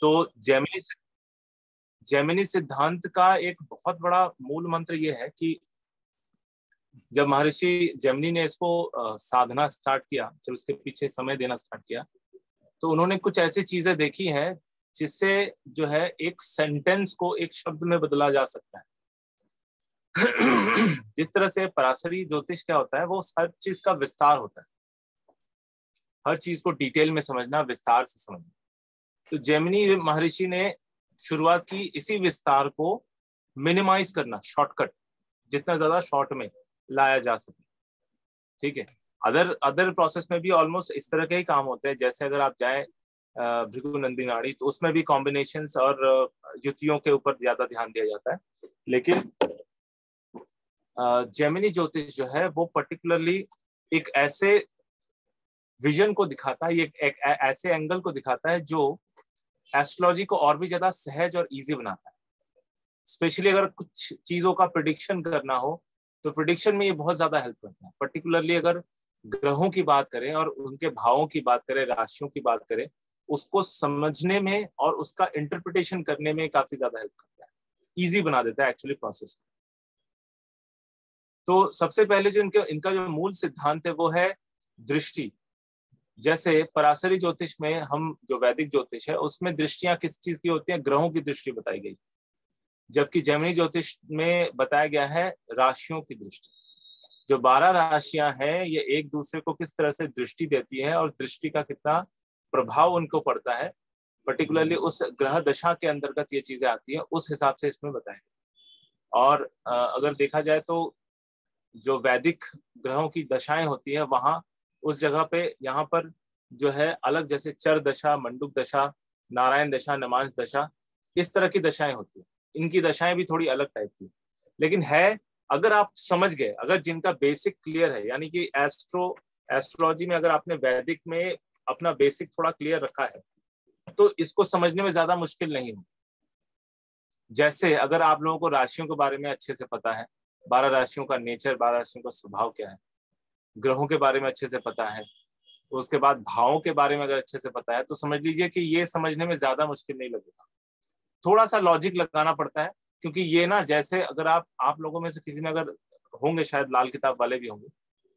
तो जैमिनी सिद्धांत का एक बहुत बड़ा मूल मंत्र यह है कि जब महर्षि जैमिनी ने इसको साधना स्टार्ट किया, जब इसके पीछे समय देना स्टार्ट किया, तो उन्होंने कुछ ऐसी चीजें देखी हैं जिससे जो है एक सेंटेंस को एक शब्द में बदला जा सकता है। जिस तरह से पराशरी ज्योतिष क्या होता है, वो हर चीज का विस्तार होता है, हर चीज को डिटेल में समझना, विस्तार से समझना। तो जैमिनी महर्षि ने शुरुआत की इसी विस्तार को मिनिमाइज करना, शॉर्टकट, जितना ज्यादा शॉर्ट में लाया जा सके। ठीक है, अदर प्रोसेस में भी ऑलमोस्ट इस तरह के ही काम होते हैं। जैसे अगर आप जाए भृगु नंदी नाड़ी, तो उसमें भी कॉम्बिनेशंस और युतियों के ऊपर ज्यादा ध्यान दिया जाता है। लेकिन जैमिनी ज्योतिष जो है वो पर्टिकुलरली एक ऐसे विजन को दिखाता है, एक ऐसे एंगल को दिखाता है जो एस्ट्रोलॉजी को और भी ज्यादा सहज और इजी बनाता है। स्पेशली अगर कुछ चीजों का प्रेडिक्शन करना हो तो प्रेडिक्शन में ये बहुत ज्यादा हेल्प करता है। पर्टिकुलरली अगर ग्रहों की बात करें और उनके भावों की बात करें, राशियों की बात करें, उसको समझने में और उसका इंटरप्रिटेशन करने में काफी ज्यादा हेल्प करता है, इजी बना देता है एक्चुअली प्रोसेस। तो सबसे पहले जो इनका जो मूल सिद्धांत है वो है दृष्टि। जैसे पराशरी ज्योतिष में, हम जो वैदिक ज्योतिष है उसमें दृष्टियां किस चीज की होती हैं? ग्रहों की दृष्टि बताई गई, जबकि जैमिनी ज्योतिष में बताया गया है राशियों की दृष्टि। जो 12 राशियां हैं ये एक दूसरे को किस तरह से दृष्टि देती है और दृष्टि का कितना प्रभाव उनको पड़ता है, पर्टिकुलरली उस ग्रह दशा के अंतर्गत ये चीजें आती है, उस हिसाब से इसमें बताया गया। और अगर देखा जाए तो जो वैदिक ग्रहों की दशाएं होती है वहाँ उस जगह पे, यहाँ पर जो है अलग, जैसे चर दशा, मंडूक दशा, नारायण दशा, नमांस दशा, इस तरह की दशाएं होती है। इनकी दशाएं भी थोड़ी अलग टाइप की, लेकिन है अगर आप समझ गए, अगर जिनका बेसिक क्लियर है, यानी कि एस्ट्रोलॉजी में अगर आपने वैदिक में अपना बेसिक थोड़ा क्लियर रखा है तो इसको समझने में ज्यादा मुश्किल नहीं हो। जैसे अगर आप लोगों को राशियों के बारे में अच्छे से पता है, 12 राशियों का नेचर, 12 राशियों का स्वभाव क्या है, ग्रहों के बारे में अच्छे से पता है, उसके बाद भावों के बारे में अगर अच्छे से पता है, तो समझ लीजिए कि ये समझने में ज्यादा मुश्किल नहीं लगेगा। थोड़ा सा लॉजिक लगाना पड़ता है, क्योंकि ये ना, जैसे अगर आप लोगों में से किसी ने, अगर होंगे शायद लाल किताब वाले भी होंगे,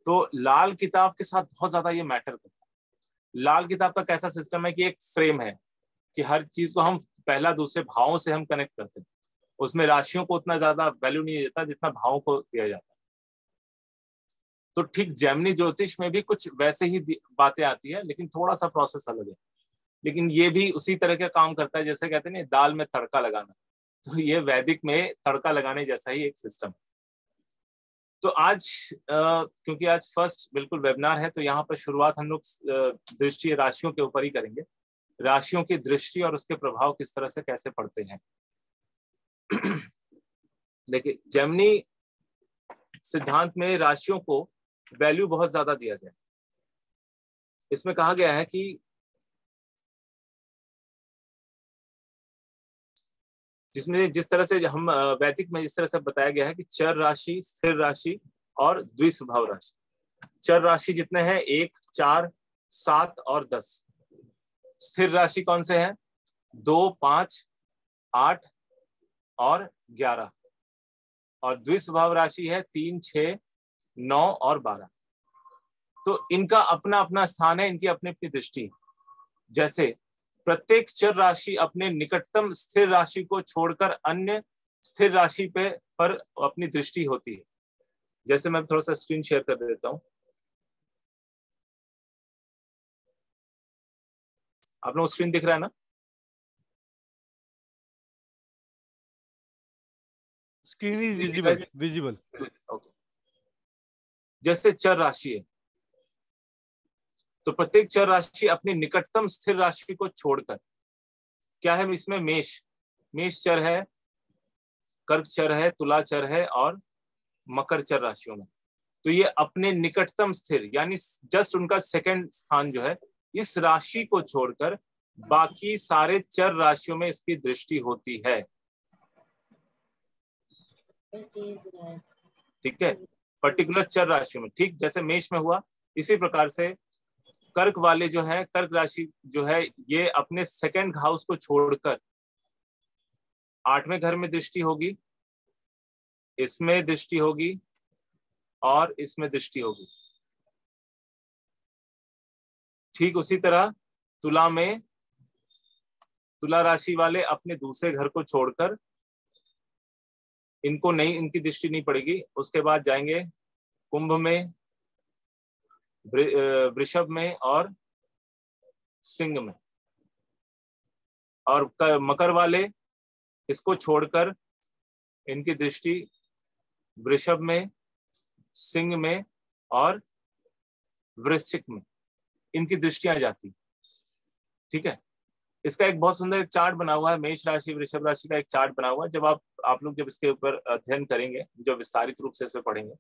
तो लाल किताब के साथ बहुत ज्यादा ये मैटर करता है। लाल किताब का कैसा सिस्टम है कि एक फ्रेम है कि हर चीज को हम पहला दूसरे भावों से हम कनेक्ट करते हैं, उसमें राशियों को उतना ज्यादा वैल्यू नहीं देता जितना भावों को दिया जाता है। तो ठीक जैमिनी ज्योतिष में भी कुछ वैसे ही बातें आती है, लेकिन थोड़ा सा प्रोसेस अलग है। लेकिन ये भी उसी तरह का काम करता है, जैसे कहते हैं ना दाल में तड़का लगाना, तो ये वैदिक में तड़का लगाने जैसा ही एक सिस्टम है। तो आज क्योंकि आज फर्स्ट बिल्कुल वेबिनार है, तो यहाँ पर शुरुआत हम लोग दृष्टि राशियों के ऊपर ही करेंगे, राशियों की दृष्टि और उसके प्रभाव किस तरह से कैसे पड़ते हैं। देखिए जैमिनी सिद्धांत में राशियों को वैल्यू बहुत ज्यादा दिया गया। इसमें कहा गया है कि जिसमें जिस तरह से हम वैदिक में जिस तरह से बताया गया है कि चर राशि, स्थिर राशि और द्विस्वभाव राशि। चर राशि जितने हैं 1, 4, 7 और 10। स्थिर राशि कौन से हैं? 2, 5, 8 और 11। और द्विस्वभाव राशि है 3, 6, 9 और 12। तो इनका अपना अपना स्थान है, इनकी अपनी अपनी दृष्टि। जैसे प्रत्येक चर राशि अपने निकटतम स्थिर राशि को छोड़कर अन्य स्थिर राशि पर अपनी दृष्टि होती है। जैसे मैं थोड़ा सा स्क्रीन शेयर कर देता हूं, आप लोगों को स्क्रीन दिख रहा है ना? Screen is visible. ओके, जैसे चर राशि है तो प्रत्येक चर राशि अपनी निकटतम स्थिर राशि को छोड़कर, क्या है इसमें? मेष चर है, कर्क चर है, तुला चर है और मकर चर राशियों में। तो ये अपने निकटतम स्थिर, यानी जस्ट उनका सेकंड स्थान जो है, इस राशि को छोड़कर बाकी सारे चर राशियों में इसकी दृष्टि होती है। ठीक है, पर्टिकुलर चर राशियों में। ठीक जैसे मेष में हुआ, इसी प्रकार से कर्क वाले जो है, कर्क राशि जो है ये अपने सेकंड हाउस को छोड़कर आठवें घर में दृष्टि होगी, इसमें दृष्टि होगी और इसमें दृष्टि होगी। ठीक उसी तरह तुला में तुला राशि वाले अपने दूसरे घर को छोड़कर इनको नहीं, इनकी दृष्टि नहीं पड़ेगी। उसके बाद जाएंगे कुंभ में, वृषभ में और सिंह में। और मकर वाले इसको छोड़कर इनकी दृष्टि वृषभ में, सिंह में और वृश्चिक में इनकी दृष्टियां जाती। ठीक है, इसका एक बहुत सुंदर एक चार्ट बना हुआ है, मेष राशि वृषभ राशि का एक चार्ट बना हुआ है। जब आप लोग जब इसके ऊपर अध्ययन करेंगे, जब विस्तारित रूप से इसमें पढ़ेंगे,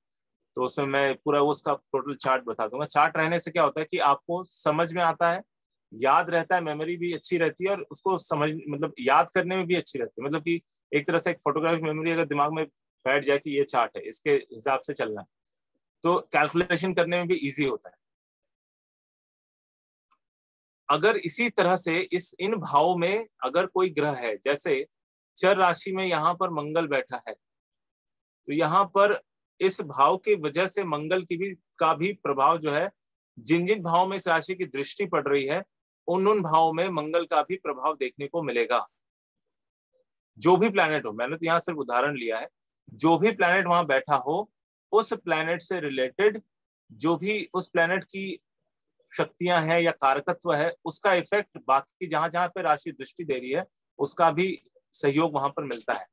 तो उसमें मैं पूरा उसका टोटल चार्ट बता दूंगा। चार्ट रहने से क्या होता है कि आपको समझ में आता है, याद रहता है, मेमोरी भी अच्छी रहती है और उसको समझ मतलब याद करने में भी अच्छी रहती है। मतलब कि एक तरह से एक फोटोग्राफिक मेमोरी अगर दिमाग में बैठ जाए कि ये चार्ट है, इसके हिसाब से चलना है, तो कैलकुलेशन करने में भी ईजी होता है। अगर इसी तरह से इस इन भावों में अगर कोई ग्रह है, जैसे चर राशि में यहाँ पर मंगल बैठा है, तो यहाँ पर इस भाव की वजह से मंगल की भी का भी प्रभाव जो है, जिन जिन भावों में इस राशि की दृष्टि पड़ रही है उन भावों में मंगल का भी प्रभाव देखने को मिलेगा। जो भी प्लैनेट हो, मैंने तो यहाँ सिर्फ उदाहरण लिया है, जो भी प्लैनेट वहां बैठा हो उस प्लैनेट से रिलेटेड जो भी उस प्लैनेट की शक्तियां हैं या कारकत्व है, उसका इफेक्ट बाकी जहां जहां पे राशि दृष्टि दे रही है उसका भी सहयोग वहां पर मिलता है।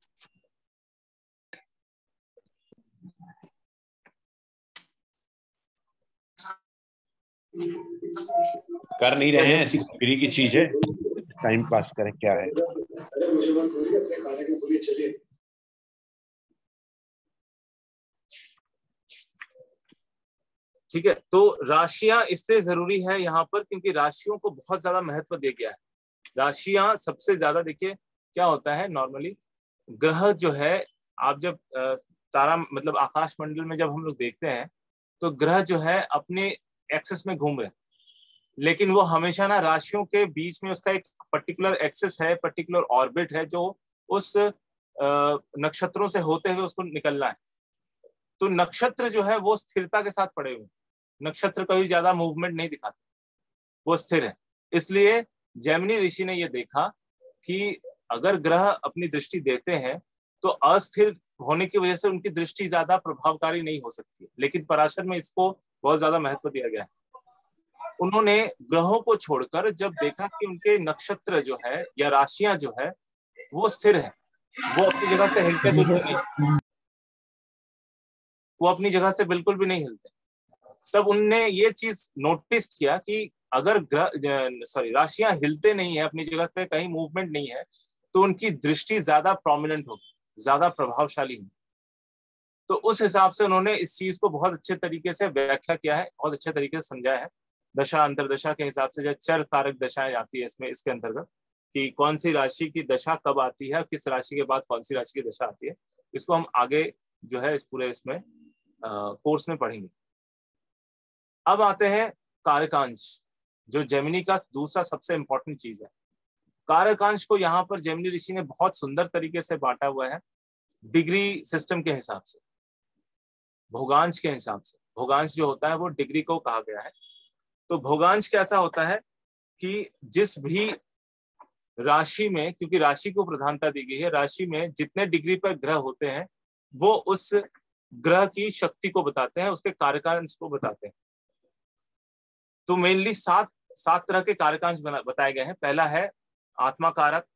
कर नहीं रहे हैं, ऐसी फ्री की चीज है, टाइम पास करें क्या है। ठीक है, तो राशियां इसलिए जरूरी है यहाँ पर क्योंकि राशियों को बहुत ज्यादा महत्व दिया गया है। राशियां सबसे ज्यादा, देखिए क्या होता है, नॉर्मली ग्रह जो है, आप जब तारा मतलब आकाश मंडल में जब हम लोग देखते हैं तो ग्रह जो है अपने एक्सेस में घूम रहे हैं, लेकिन वो हमेशा ना राशियों के बीच में उसका एक पर्टिकुलर एक्सेस है, पर्टिकुलर ऑर्बिट है जो उस नक्षत्रों से होते हुए उसको निकलना है। तो नक्षत्र जो है वो स्थिरता के साथ पड़े हुए, नक्षत्र कभी ज्यादा मूवमेंट नहीं दिखाते, वो स्थिर है। इसलिए जैमिनी ऋषि ने ये देखा कि अगर ग्रह अपनी दृष्टि देते हैं तो अस्थिर होने की वजह से उनकी दृष्टि ज्यादा प्रभावकारी नहीं हो सकती है, लेकिन पराशर में इसको बहुत ज्यादा महत्व दिया गया है। उन्होंने ग्रहों को छोड़कर जब देखा कि उनके नक्षत्र जो है या राशियां जो है वो स्थिर है, वो अपनी जगह से हिलते डुलते नहीं, वो अपनी जगह से बिल्कुल भी नहीं हिलते, तब उनने ये चीज नोटिस किया कि अगर राशियां हिलते नहीं है, अपनी जगह पे कहीं मूवमेंट नहीं है, तो उनकी दृष्टि ज्यादा प्रोमिनेंट होगी, ज्यादा प्रभावशाली होगी। तो उस हिसाब से उन्होंने इस चीज को बहुत अच्छे तरीके से व्याख्या किया है, बहुत अच्छे तरीके से समझाया है। दशा अंतरदशा के हिसाब से जो चर कारक दशाएं आती है इसमें, इसके अंतर्गत कि कौन सी राशि की दशा कब आती है और किस राशि के बाद कौन सी राशि की दशा आती है, इसको हम आगे जो है इस पूरे इसमें कोर्स में पढ़ेंगे। अब आते हैं कारकांश, जो जैमिनी का दूसरा सबसे इंपॉर्टेंट चीज है। कारकांश को यहाँ पर जैमिनी ऋषि ने बहुत सुंदर तरीके से बांटा हुआ है, डिग्री सिस्टम के हिसाब से, भोगांश के हिसाब से। भोगांश जो होता है वो डिग्री को कहा गया है। तो भोगांश कैसा होता है कि जिस भी राशि में, क्योंकि राशि को प्रधानता दी गई है, राशि में जितने डिग्री पर ग्रह होते हैं वो उस ग्रह की शक्ति को बताते हैं, उसके कारकांश को बताते हैं। तो मेनली सात तरह के कारकांश बताए गए हैं। पहला है आत्मा कारक,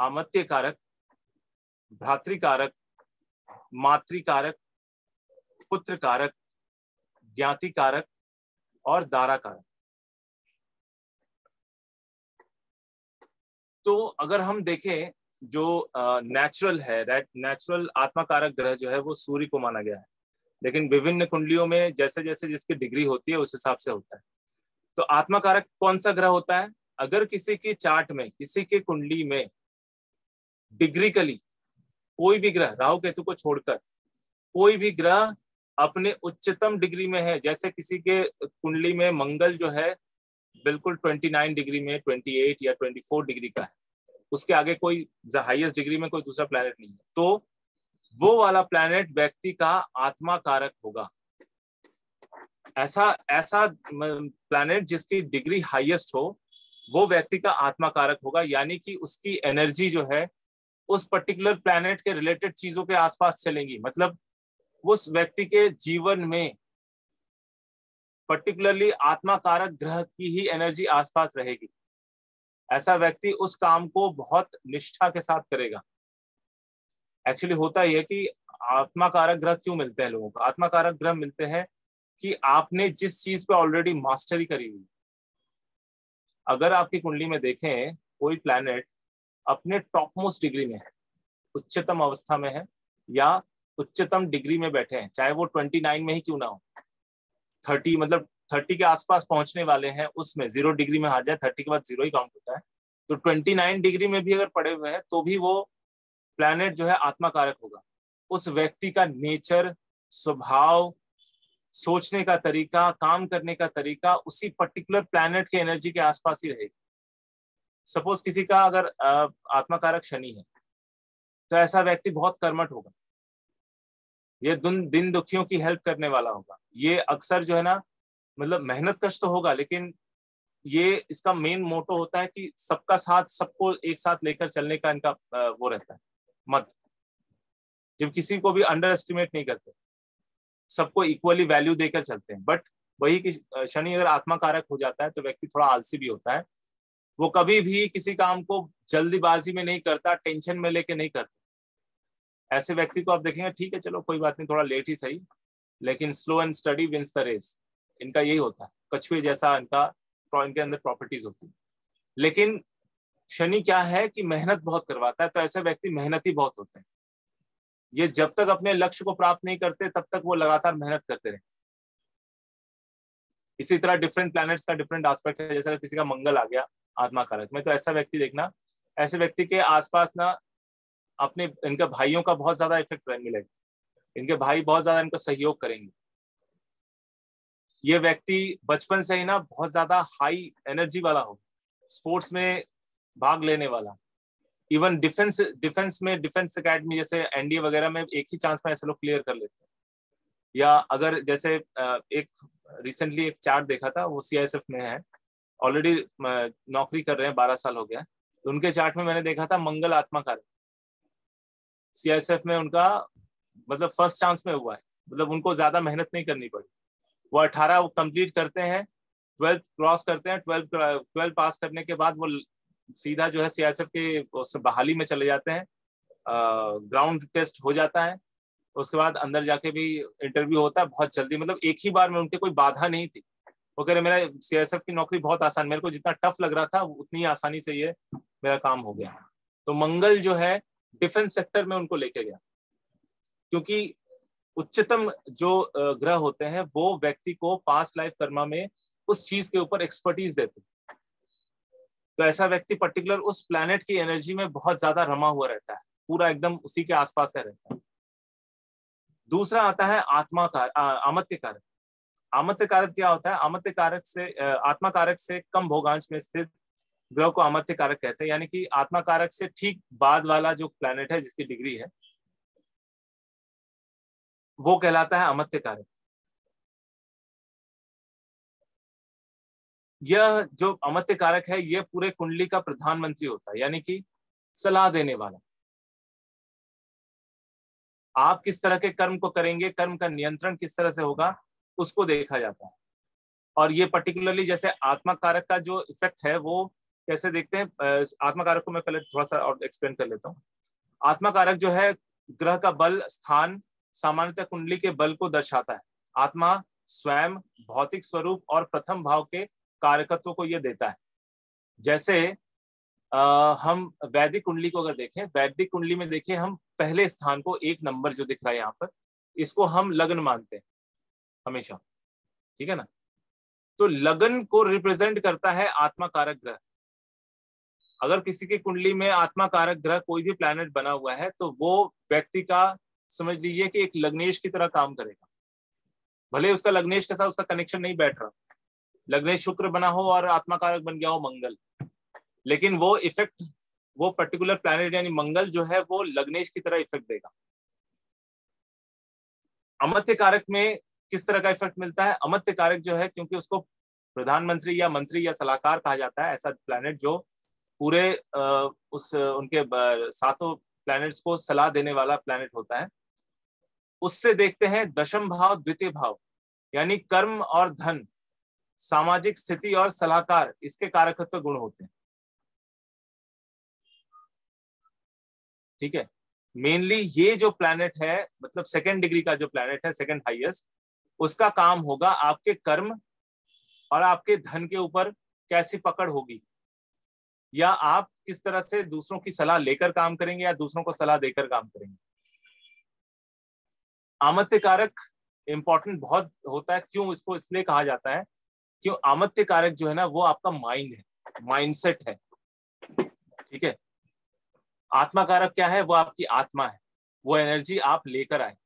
अमात्य कारक, भ्रातृ कारक, मातृ कारक, पुत्र कारक, ज्ञाति कारक और दारा कारक। तो अगर हम देखें जो नेचुरल है, नेचुरल आत्मा कारक ग्रह जो है वो सूर्य को माना गया है, लेकिन विभिन्न कुंडलियों में जैसे जैसे जिसकी डिग्री होती है उस हिसाब से होता है। तो आत्मा कारक कौन सा ग्रह होता है? अगर किसी के चार्ट में, किसी के कुंडली में डिग्रीकली कोई भी ग्रह, राहु केतु को छोड़कर कोई भी ग्रह अपने उच्चतम डिग्री में है, जैसे किसी के कुंडली में मंगल जो है बिल्कुल 29 डिग्री में 28 या 24 डिग्री का है, उसके आगे कोई हाईएस्ट डिग्री में कोई दूसरा प्लैनेट नहीं है, तो वो वाला प्लैनेट व्यक्ति का आत्मा कारक होगा। ऐसा ऐसा प्लैनेट जिसकी डिग्री हाईएस्ट हो वो व्यक्ति का आत्मा कारक होगा, यानी कि उसकी एनर्जी जो है उस पर्टिकुलर प्लैनेट के रिलेटेड चीजों के आसपास चलेंगी। मतलब उस व्यक्ति के जीवन में पर्टिकुलरली आत्मा कारक ग्रह की ही एनर्जी आसपास रहेगी। ऐसा व्यक्ति उस काम को बहुत निष्ठा के साथ करेगा। एक्चुअली होता यह है कि आत्मा कारक ग्रह क्यों मिलते हैं लोगों को? आत्मा कारक ग्रह मिलते हैं कि आपने जिस चीज पे ऑलरेडी मास्टरी करी हुई। अगर आपकी कुंडली में देखें कोई प्लैनेट अपने टॉपमोस्ट डिग्री में है, उच्चतम अवस्था में है या उच्चतम डिग्री में बैठे हैं, चाहे वो 29 में ही क्यों ना हो, 30 मतलब 30 के आसपास पहुंचने वाले हैं, उसमें 0 डिग्री में आ जाए, 30 के बाद 0 ही काउंट होता है, तो 29 डिग्री में भी अगर पड़े हुए हैं तो भी वो प्लैनेट जो है आत्मा कारक होगा। उस व्यक्ति का नेचर, स्वभाव, सोचने का तरीका, काम करने का तरीका उसी पर्टिकुलर प्लैनेट के एनर्जी के आसपास ही रहेगी। सपोज किसी का अगर आत्मा कारक शनि है तो ऐसा व्यक्ति बहुत कर्मठ होगा, ये दिन दुखियों की हेल्प करने वाला होगा, ये अक्सर जो है ना मतलब मेहनत कश तो होगा, लेकिन ये इसका मेन मोटो होता है कि सबका साथ, सबको एक साथ लेकर चलने का इनका वो रहता है मत, जब किसी को भी अंडर एस्टिमेट नहीं करते, सबको इक्वली वैल्यू देकर चलते हैं। बट वही कि शनि अगर आत्मा कारक हो जाता है तो व्यक्ति थोड़ा आलसी भी होता है, वो कभी भी किसी काम को जल्दीबाजी में नहीं करता, टेंशन में लेके नहीं करता। ऐसे व्यक्ति को आप देखेंगे ठीक है चलो कोई बात नहीं थोड़ा लेट ही सही, लेकिन slow and steady wins the race, इनका यही होता है, कछुए जैसा इनके अंदर प्रॉपर्टीज होती है। लेकिन शनि क्या है कि मेहनत बहुत करवाता है, तो ऐसे व्यक्ति मेहनती बहुत होते हैं, ये जब तक अपने लक्ष्य को प्राप्त नहीं करते तब तक वो लगातार मेहनत करते रहे। इसी तरह डिफरेंट प्लैनेट्स का डिफरेंट एस्पेक्ट है, जैसा किसी का मंगल आ गया आत्मा कारक में, तो ऐसा व्यक्ति देखना, ऐसे व्यक्ति के आसपास ना अपने इनके भाइयों का बहुत ज्यादा इफेक्ट मिलेगा, इनके भाई बहुत ज्यादा इनका सहयोग करेंगे। ये व्यक्ति बचपन से ही ना बहुत ज्यादा हाई एनर्जी वाला हो, स्पोर्ट्स में भाग लेने वाला, इवन डिफेंस अकेडमी जैसे एनडीए वगैरह में एक ही चांस में ऐसे लोग क्लियर कर लेते हैं। या अगर जैसे एक रिसेंटली एक चार्ट देखा था, वो सीएसएफ में है, ऑलरेडी नौकरी कर रहे हैं, 12 साल हो गया, तो उनके चार्ट में मैंने देखा था मंगल आत्मा कारक, सीएसएफ में उनका मतलब फर्स्ट चांस में हुआ है, मतलब उनको ज्यादा मेहनत नहीं करनी पड़ी। वो 18 कंप्लीट करते हैं, 12 क्रॉस करते हैं, 12 पास करने के बाद वो सीधा जो है सीएसएफ के बहाली में चले जाते हैं, ग्राउंड टेस्ट हो जाता है, उसके बाद अंदर जाके भी इंटरव्यू होता है बहुत जल्दी, मतलब एक ही बार में, उनके कोई बाधा नहीं थी। वो कह रहे मेरा सीएसएफ की नौकरी बहुत आसान, मेरे को जितना टफ लग रहा था उतनी आसानी से ये मेरा काम हो गया। तो मंगल जो है डिफेंस सेक्टर में उनको लेके गया, क्योंकि उच्चतम जो ग्रह होते हैं वो व्यक्ति को पास्ट लाइफ कर्मा में उस चीज के ऊपर एक्सपर्टीज देते हैं। तो ऐसा व्यक्ति पर्टिकुलर उस प्लैनेट की एनर्जी में बहुत ज्यादा रमा हुआ रहता है, पूरा एकदम उसी के आसपास का रहता है। दूसरा आता है आत्मा कारक, अमत्य कारक। अमत्य कारक क्या होता है? अमत्य कारक से आत्मा कारक से कम भोगांश में स्थित ग्रह को अमत्य कारक कहते हैं, यानी कि आत्मा कारक से ठीक बाद वाला जो प्लैनेट है जिसकी डिग्री है वो कहलाता है अमत्य कारक। यह जो अमत्य कारक है यह पूरे कुंडली का प्रधानमंत्री होता है, यानी कि सलाह देने वाला। आप किस तरह के कर्म को करेंगे, कर्म का नियंत्रण किस तरह से होगा, उसको देखा जाता है। और ये पर्टिकुलरली जैसे आत्मा कारक का जो इफेक्ट है वो कैसे देखते हैं, आत्मा कारक को मैं पहले थोड़ा सा और एक्सप्लेन कर लेता हूँ। आत्मा कारक जो है ग्रह का बल स्थान सामान्यतः कुंडली के बल को दर्शाता है। आत्मा स्वयं, भौतिक स्वरूप और प्रथम भाव के कारकत्व को यह देता है। जैसे हम वैदिक कुंडली को अगर देखें, वैदिक कुंडली में देखिए हम पहले स्थान को 1 नंबर जो दिख रहा है यहाँ पर, इसको हम लग्न मानते हैं हमेशा, ठीक है ना। तो लग्न को रिप्रेजेंट करता है आत्मा कारक ग्रह। अगर किसी की कुंडली में आत्मा कारक ग्रह कोई भी प्लैनेट बना हुआ है तो वो व्यक्ति का समझ लीजिए कि एक लग्नेश की तरह काम करेगा, भले उसका लग्नेश के साथ उसका कनेक्शन नहीं बैठ रहा, लग्नेश शुक्र बना हो और आत्मा कारक बन गया हो मंगल, लेकिन वो इफेक्ट वो पर्टिकुलर प्लैनेट यानी मंगल जो है वो लग्नेश की तरह इफेक्ट देगा। अमत्य कारक में किस तरह का इफेक्ट मिलता है? अमत्य कारक जो है, क्योंकि उसको प्रधानमंत्री या मंत्री या सलाहकार कहा जाता है, ऐसा प्लैनेट जो पूरे उनके सातों प्लैनेट्स को सलाह देने वाला प्लैनेट होता है। उससे देखते हैं दशम भाव द्वितीय भाव यानी कर्म और धन, सामाजिक स्थिति और सलाहकार, इसके कारकत्व गुण होते हैं। ठीक है, मेनली ये जो प्लैनेट है मतलब सेकंड डिग्री का जो प्लैनेट है सेकंड हाईएस्ट, उसका काम होगा आपके कर्म और आपके धन के ऊपर कैसी पकड़ होगी, या आप किस तरह से दूसरों की सलाह लेकर काम करेंगे या दूसरों को सलाह देकर काम करेंगे। आमत्य कारक इंपॉर्टेंट बहुत होता है। क्यों इसको इसलिए कहा जाता है, क्यों आमत्य कारक जो है ना वो आपका माइंड है, माइंडसेट है। ठीक है, आत्मा कारक क्या है, वो आपकी आत्मा है, वो एनर्जी आप लेकर आए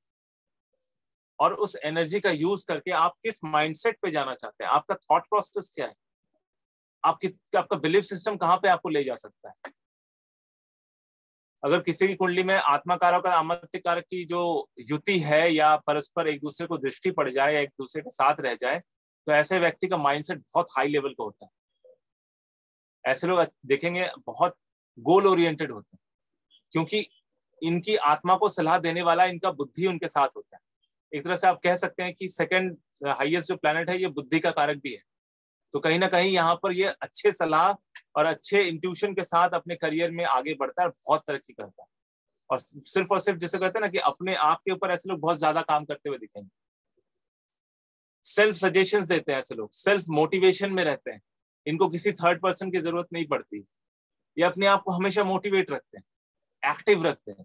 और उस एनर्जी का यूज करके आप किस माइंडसेट पे जाना चाहते हैं, आपका थॉट प्रोसेस क्या है, आपका बिलीफ सिस्टम कहाँ पे आपको ले जा सकता है। अगर किसी की कुंडली में आत्मा कारक और आमत्य कारक की जो युति है या परस्पर एक दूसरे को दृष्टि पड़ जाए या एक दूसरे के साथ रह जाए, तो ऐसे व्यक्ति का माइंडसेट बहुत हाई लेवल का होता है। ऐसे लोग देखेंगे बहुत गोल ओरिएंटेड होते हैं, क्योंकि इनकी आत्मा को सलाह देने वाला इनका बुद्धि उनके साथ होता है। एक तरह से आप कह सकते हैं कि सेकंड हाईएस्ट जो प्लैनेट है ये बुद्धि का कारक भी है, तो कहीं ना कहीं यहाँ पर ये अच्छे सलाह और अच्छे इंट्यूशन के साथ अपने करियर में आगे बढ़ता है और बहुत तरक्की करता है। और सिर्फ जैसे कहते हैं ना कि अपने आप के ऊपर ऐसे लोग बहुत ज्यादा काम करते हुए दिखेंगे। सेल्फ सजेशंस देते हैं ऐसे लोग, सेल्फ मोटिवेशन में रहते हैं, इनको किसी थर्ड पर्सन की जरूरत नहीं पड़ती, ये अपने आप को हमेशा मोटिवेट रखते हैं, एक्टिव रखते हैं।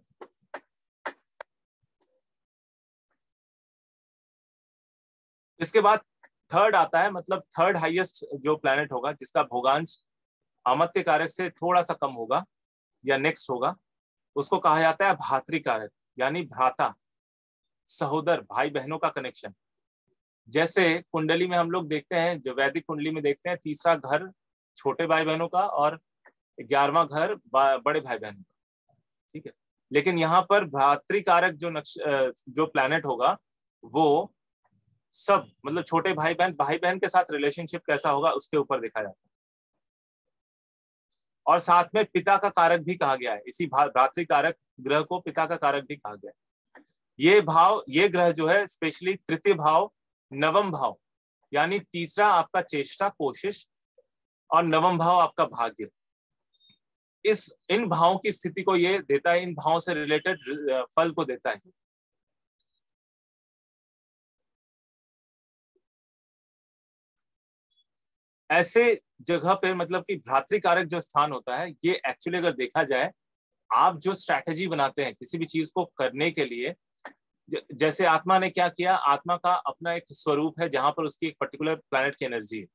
इसके बाद थर्ड आता है, मतलब थर्ड हाईएस्ट जो प्लैनेट होगा जिसका भोगांश आमत्य कारक से थोड़ा सा कम होगा या नेक्स्ट होगा, उसको कहा जाता है भ्रातृ कारक यानी भ्राता, सहोदर, भाई बहनों का कनेक्शन। जैसे कुंडली में हम लोग देखते हैं, जो वैदिक कुंडली में देखते हैं, तीसरा घर छोटे भाई बहनों का और 11वां घर बड़े भाई बहनों का। ठीक है, लेकिन यहाँ पर भ्रातृ कारक जो प्लैनेट होगा वो सब मतलब छोटे भाई बहन के साथ रिलेशनशिप कैसा होगा उसके ऊपर देखा जाता है। और साथ में पिता का कारक भी कहा गया है, इसी भ्रातृ कारक ग्रह को पिता का कारक भी कहा गया है। ये ग्रह जो है स्पेशली तृतीय भाव नवम भाव यानी तीसरा आपका चेष्टा कोशिश और नवम भाव आपका भाग्य, इन भावों की स्थिति को ये देता है, इन भावों से रिलेटेड फल को देता है। ऐसे जगह पे मतलब कि भ्रातृ कारक जो स्थान होता है ये एक्चुअली अगर देखा जाए, आप जो स्ट्रैटेजी बनाते हैं किसी भी चीज को करने के लिए, जैसे आत्मा ने क्या किया, आत्मा का अपना एक स्वरूप है जहां पर उसकी एक पर्टिकुलर प्लैनेट की एनर्जी है।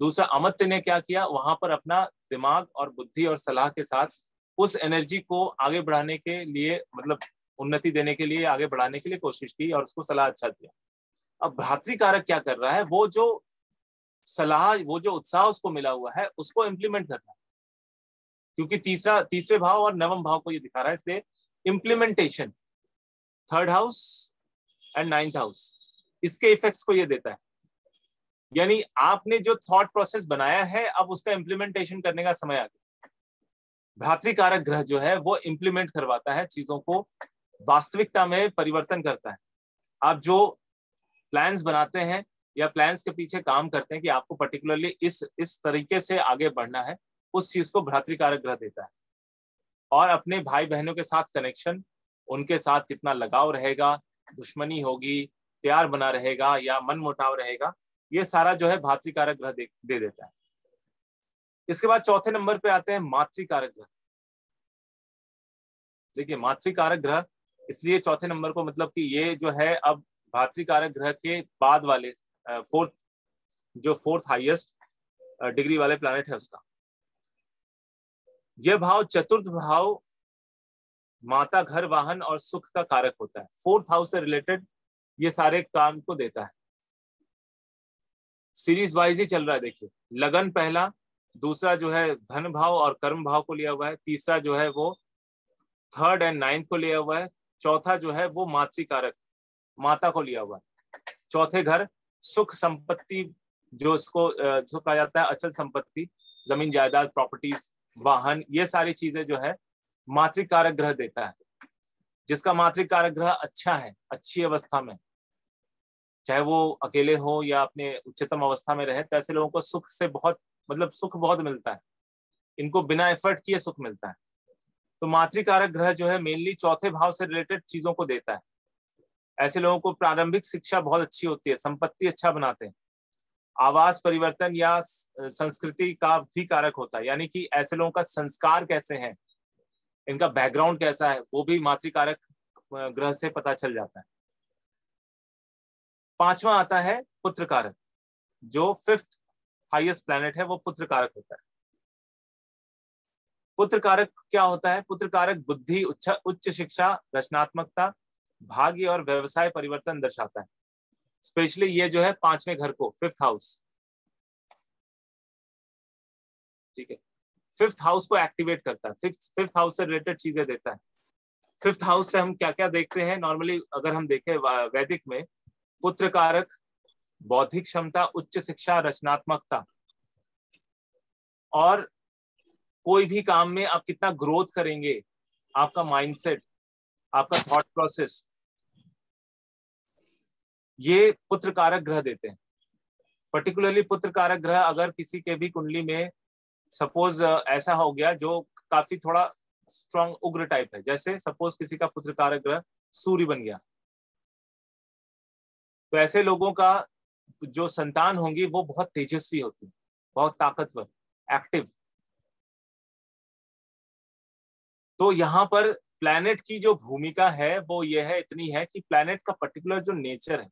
दूसरा अमत्य ने क्या किया, वहां पर अपना दिमाग और बुद्धि और सलाह के साथ उस एनर्जी को आगे बढ़ाने के लिए मतलब उन्नति देने के लिए आगे बढ़ाने के लिए कोशिश की और उसको सलाह अच्छा दिया। अब भ्रातृ कारक क्या कर रहा है, वो जो सलाह वो जो उत्साह उसको मिला हुआ है उसको इम्प्लीमेंट कर रहा है, क्योंकि तीसरे भाव और नवम भाव को ये दिखा रहा है, इसलिए implementation third house and ninth house इसके इफेक्ट्स को ये देता है। यानी आपने जो थॉट प्रोसेस बनाया है अब उसका इम्प्लीमेंटेशन करने का समय आ गया। भ्रातृ कारक ग्रह जो है वो इम्प्लीमेंट करवाता है, चीजों को वास्तविकता में परिवर्तन करता है। आप जो प्लान्स बनाते हैं या प्लान्स के पीछे काम करते हैं कि आपको पर्टिकुलरली इस तरीके से आगे बढ़ना है, उस चीज को भ्रातृ कारक ग्रह देता है। और अपने भाई बहनों के साथ कनेक्शन, उनके साथ कितना लगाव रहेगा, दुश्मनी होगी, प्यार बना रहेगा या मनमुटाव रहेगा, ये सारा जो है भ्रातृ कारक ग्रह दे देता है। इसके बाद चौथे नंबर पे आते हैं मातृ कारक ग्रह। देखिए मातृ कारक ग्रह इसलिए चौथे नंबर को मतलब कि ये जो है अब भ्रातृ कारक ग्रह के बाद वाले फोर्थ हाईएस्ट डिग्री वाले प्लैनेट है उसका। यह भाव चतुर्थ भाव माता घर वाहन और सुख का कारक होता है। फोर्थ हाउस से रिलेटेड ये सारे काम को देता है। सीरीज वाइज ही चल रहा है। देखिए, लगन पहला, दूसरा जो है धन भाव और कर्म भाव को लिया हुआ है, तीसरा जो है वो थर्ड एंड नाइन्थ को लिया हुआ है, चौथा जो है वो मातृकारक माता को लिया हुआ है। चौथे घर सुख संपत्ति जो इसको जो कहा जाता है अचल संपत्ति, जमीन जायदाद, प्रॉपर्टीज, वाहन, ये सारी चीजें जो है मातृकारक ग्रह देता है। जिसका मातृकारक ग्रह अच्छा है, अच्छी अवस्था में, चाहे वो अकेले हो या अपने उच्चतम अवस्था में रहे, तो ऐसे लोगों को सुख से बहुत मतलब सुख बहुत मिलता है, इनको बिना एफर्ट किए सुख मिलता है। तो मातृकारक ग्रह जो है मेनली चौथे भाव से रिलेटेड चीजों को देता है। ऐसे लोगों को प्रारंभिक शिक्षा बहुत अच्छी होती है, संपत्ति अच्छा बनाते हैं, आवास परिवर्तन या संस्कृति का भी कारक होता है, यानी कि ऐसे लोगों का संस्कार कैसे है, इनका बैकग्राउंड कैसा है, वो भी मातृकारक ग्रह से पता चल जाता है। पांचवा आता है पुत्र कारक, जो फिफ्थ हाईएस्ट प्लैनेट है, वो पुत्र कारक होता है। पुत्र कारक क्या होता है? पुत्र कारक बुद्धि, उच्च शिक्षा, रचनात्मकता, भाग्य और व्यवसाय परिवर्तन दर्शाता है। स्पेशली ये जो है पांचवें घर को, फिफ्थ हाउस, ठीक है, फिफ्थ हाउस को एक्टिवेट करता है, फिफ्थ हाउस से रिलेटेड चीजें देता है। फिफ्थ हाउस से हम क्या क्या देखते हैं? नॉर्मली अगर हम देखें वैदिक में, पुत्र कारक बौद्धिक क्षमता, उच्च शिक्षा, रचनात्मकता, और कोई भी काम में आप कितना ग्रोथ करेंगे, आपका माइंडसेट, आपका थॉट प्रोसेस, ये पुत्र कारक ग्रह देते हैं। पर्टिकुलरली पुत्र कारक ग्रह अगर किसी के भी कुंडली में सपोज ऐसा हो गया जो काफी थोड़ा स्ट्रॉन्ग उग्र टाइप है, जैसे सपोज किसी का पुत्र कारक ग्रह सूर्य बन गया, तो ऐसे लोगों का जो संतान होंगी वो बहुत तेजस्वी होती है, बहुत ताकतवर, एक्टिव। तो यहाँ पर प्लैनेट की जो भूमिका है वो ये है, इतनी है कि प्लैनेट का पर्टिकुलर जो नेचर है,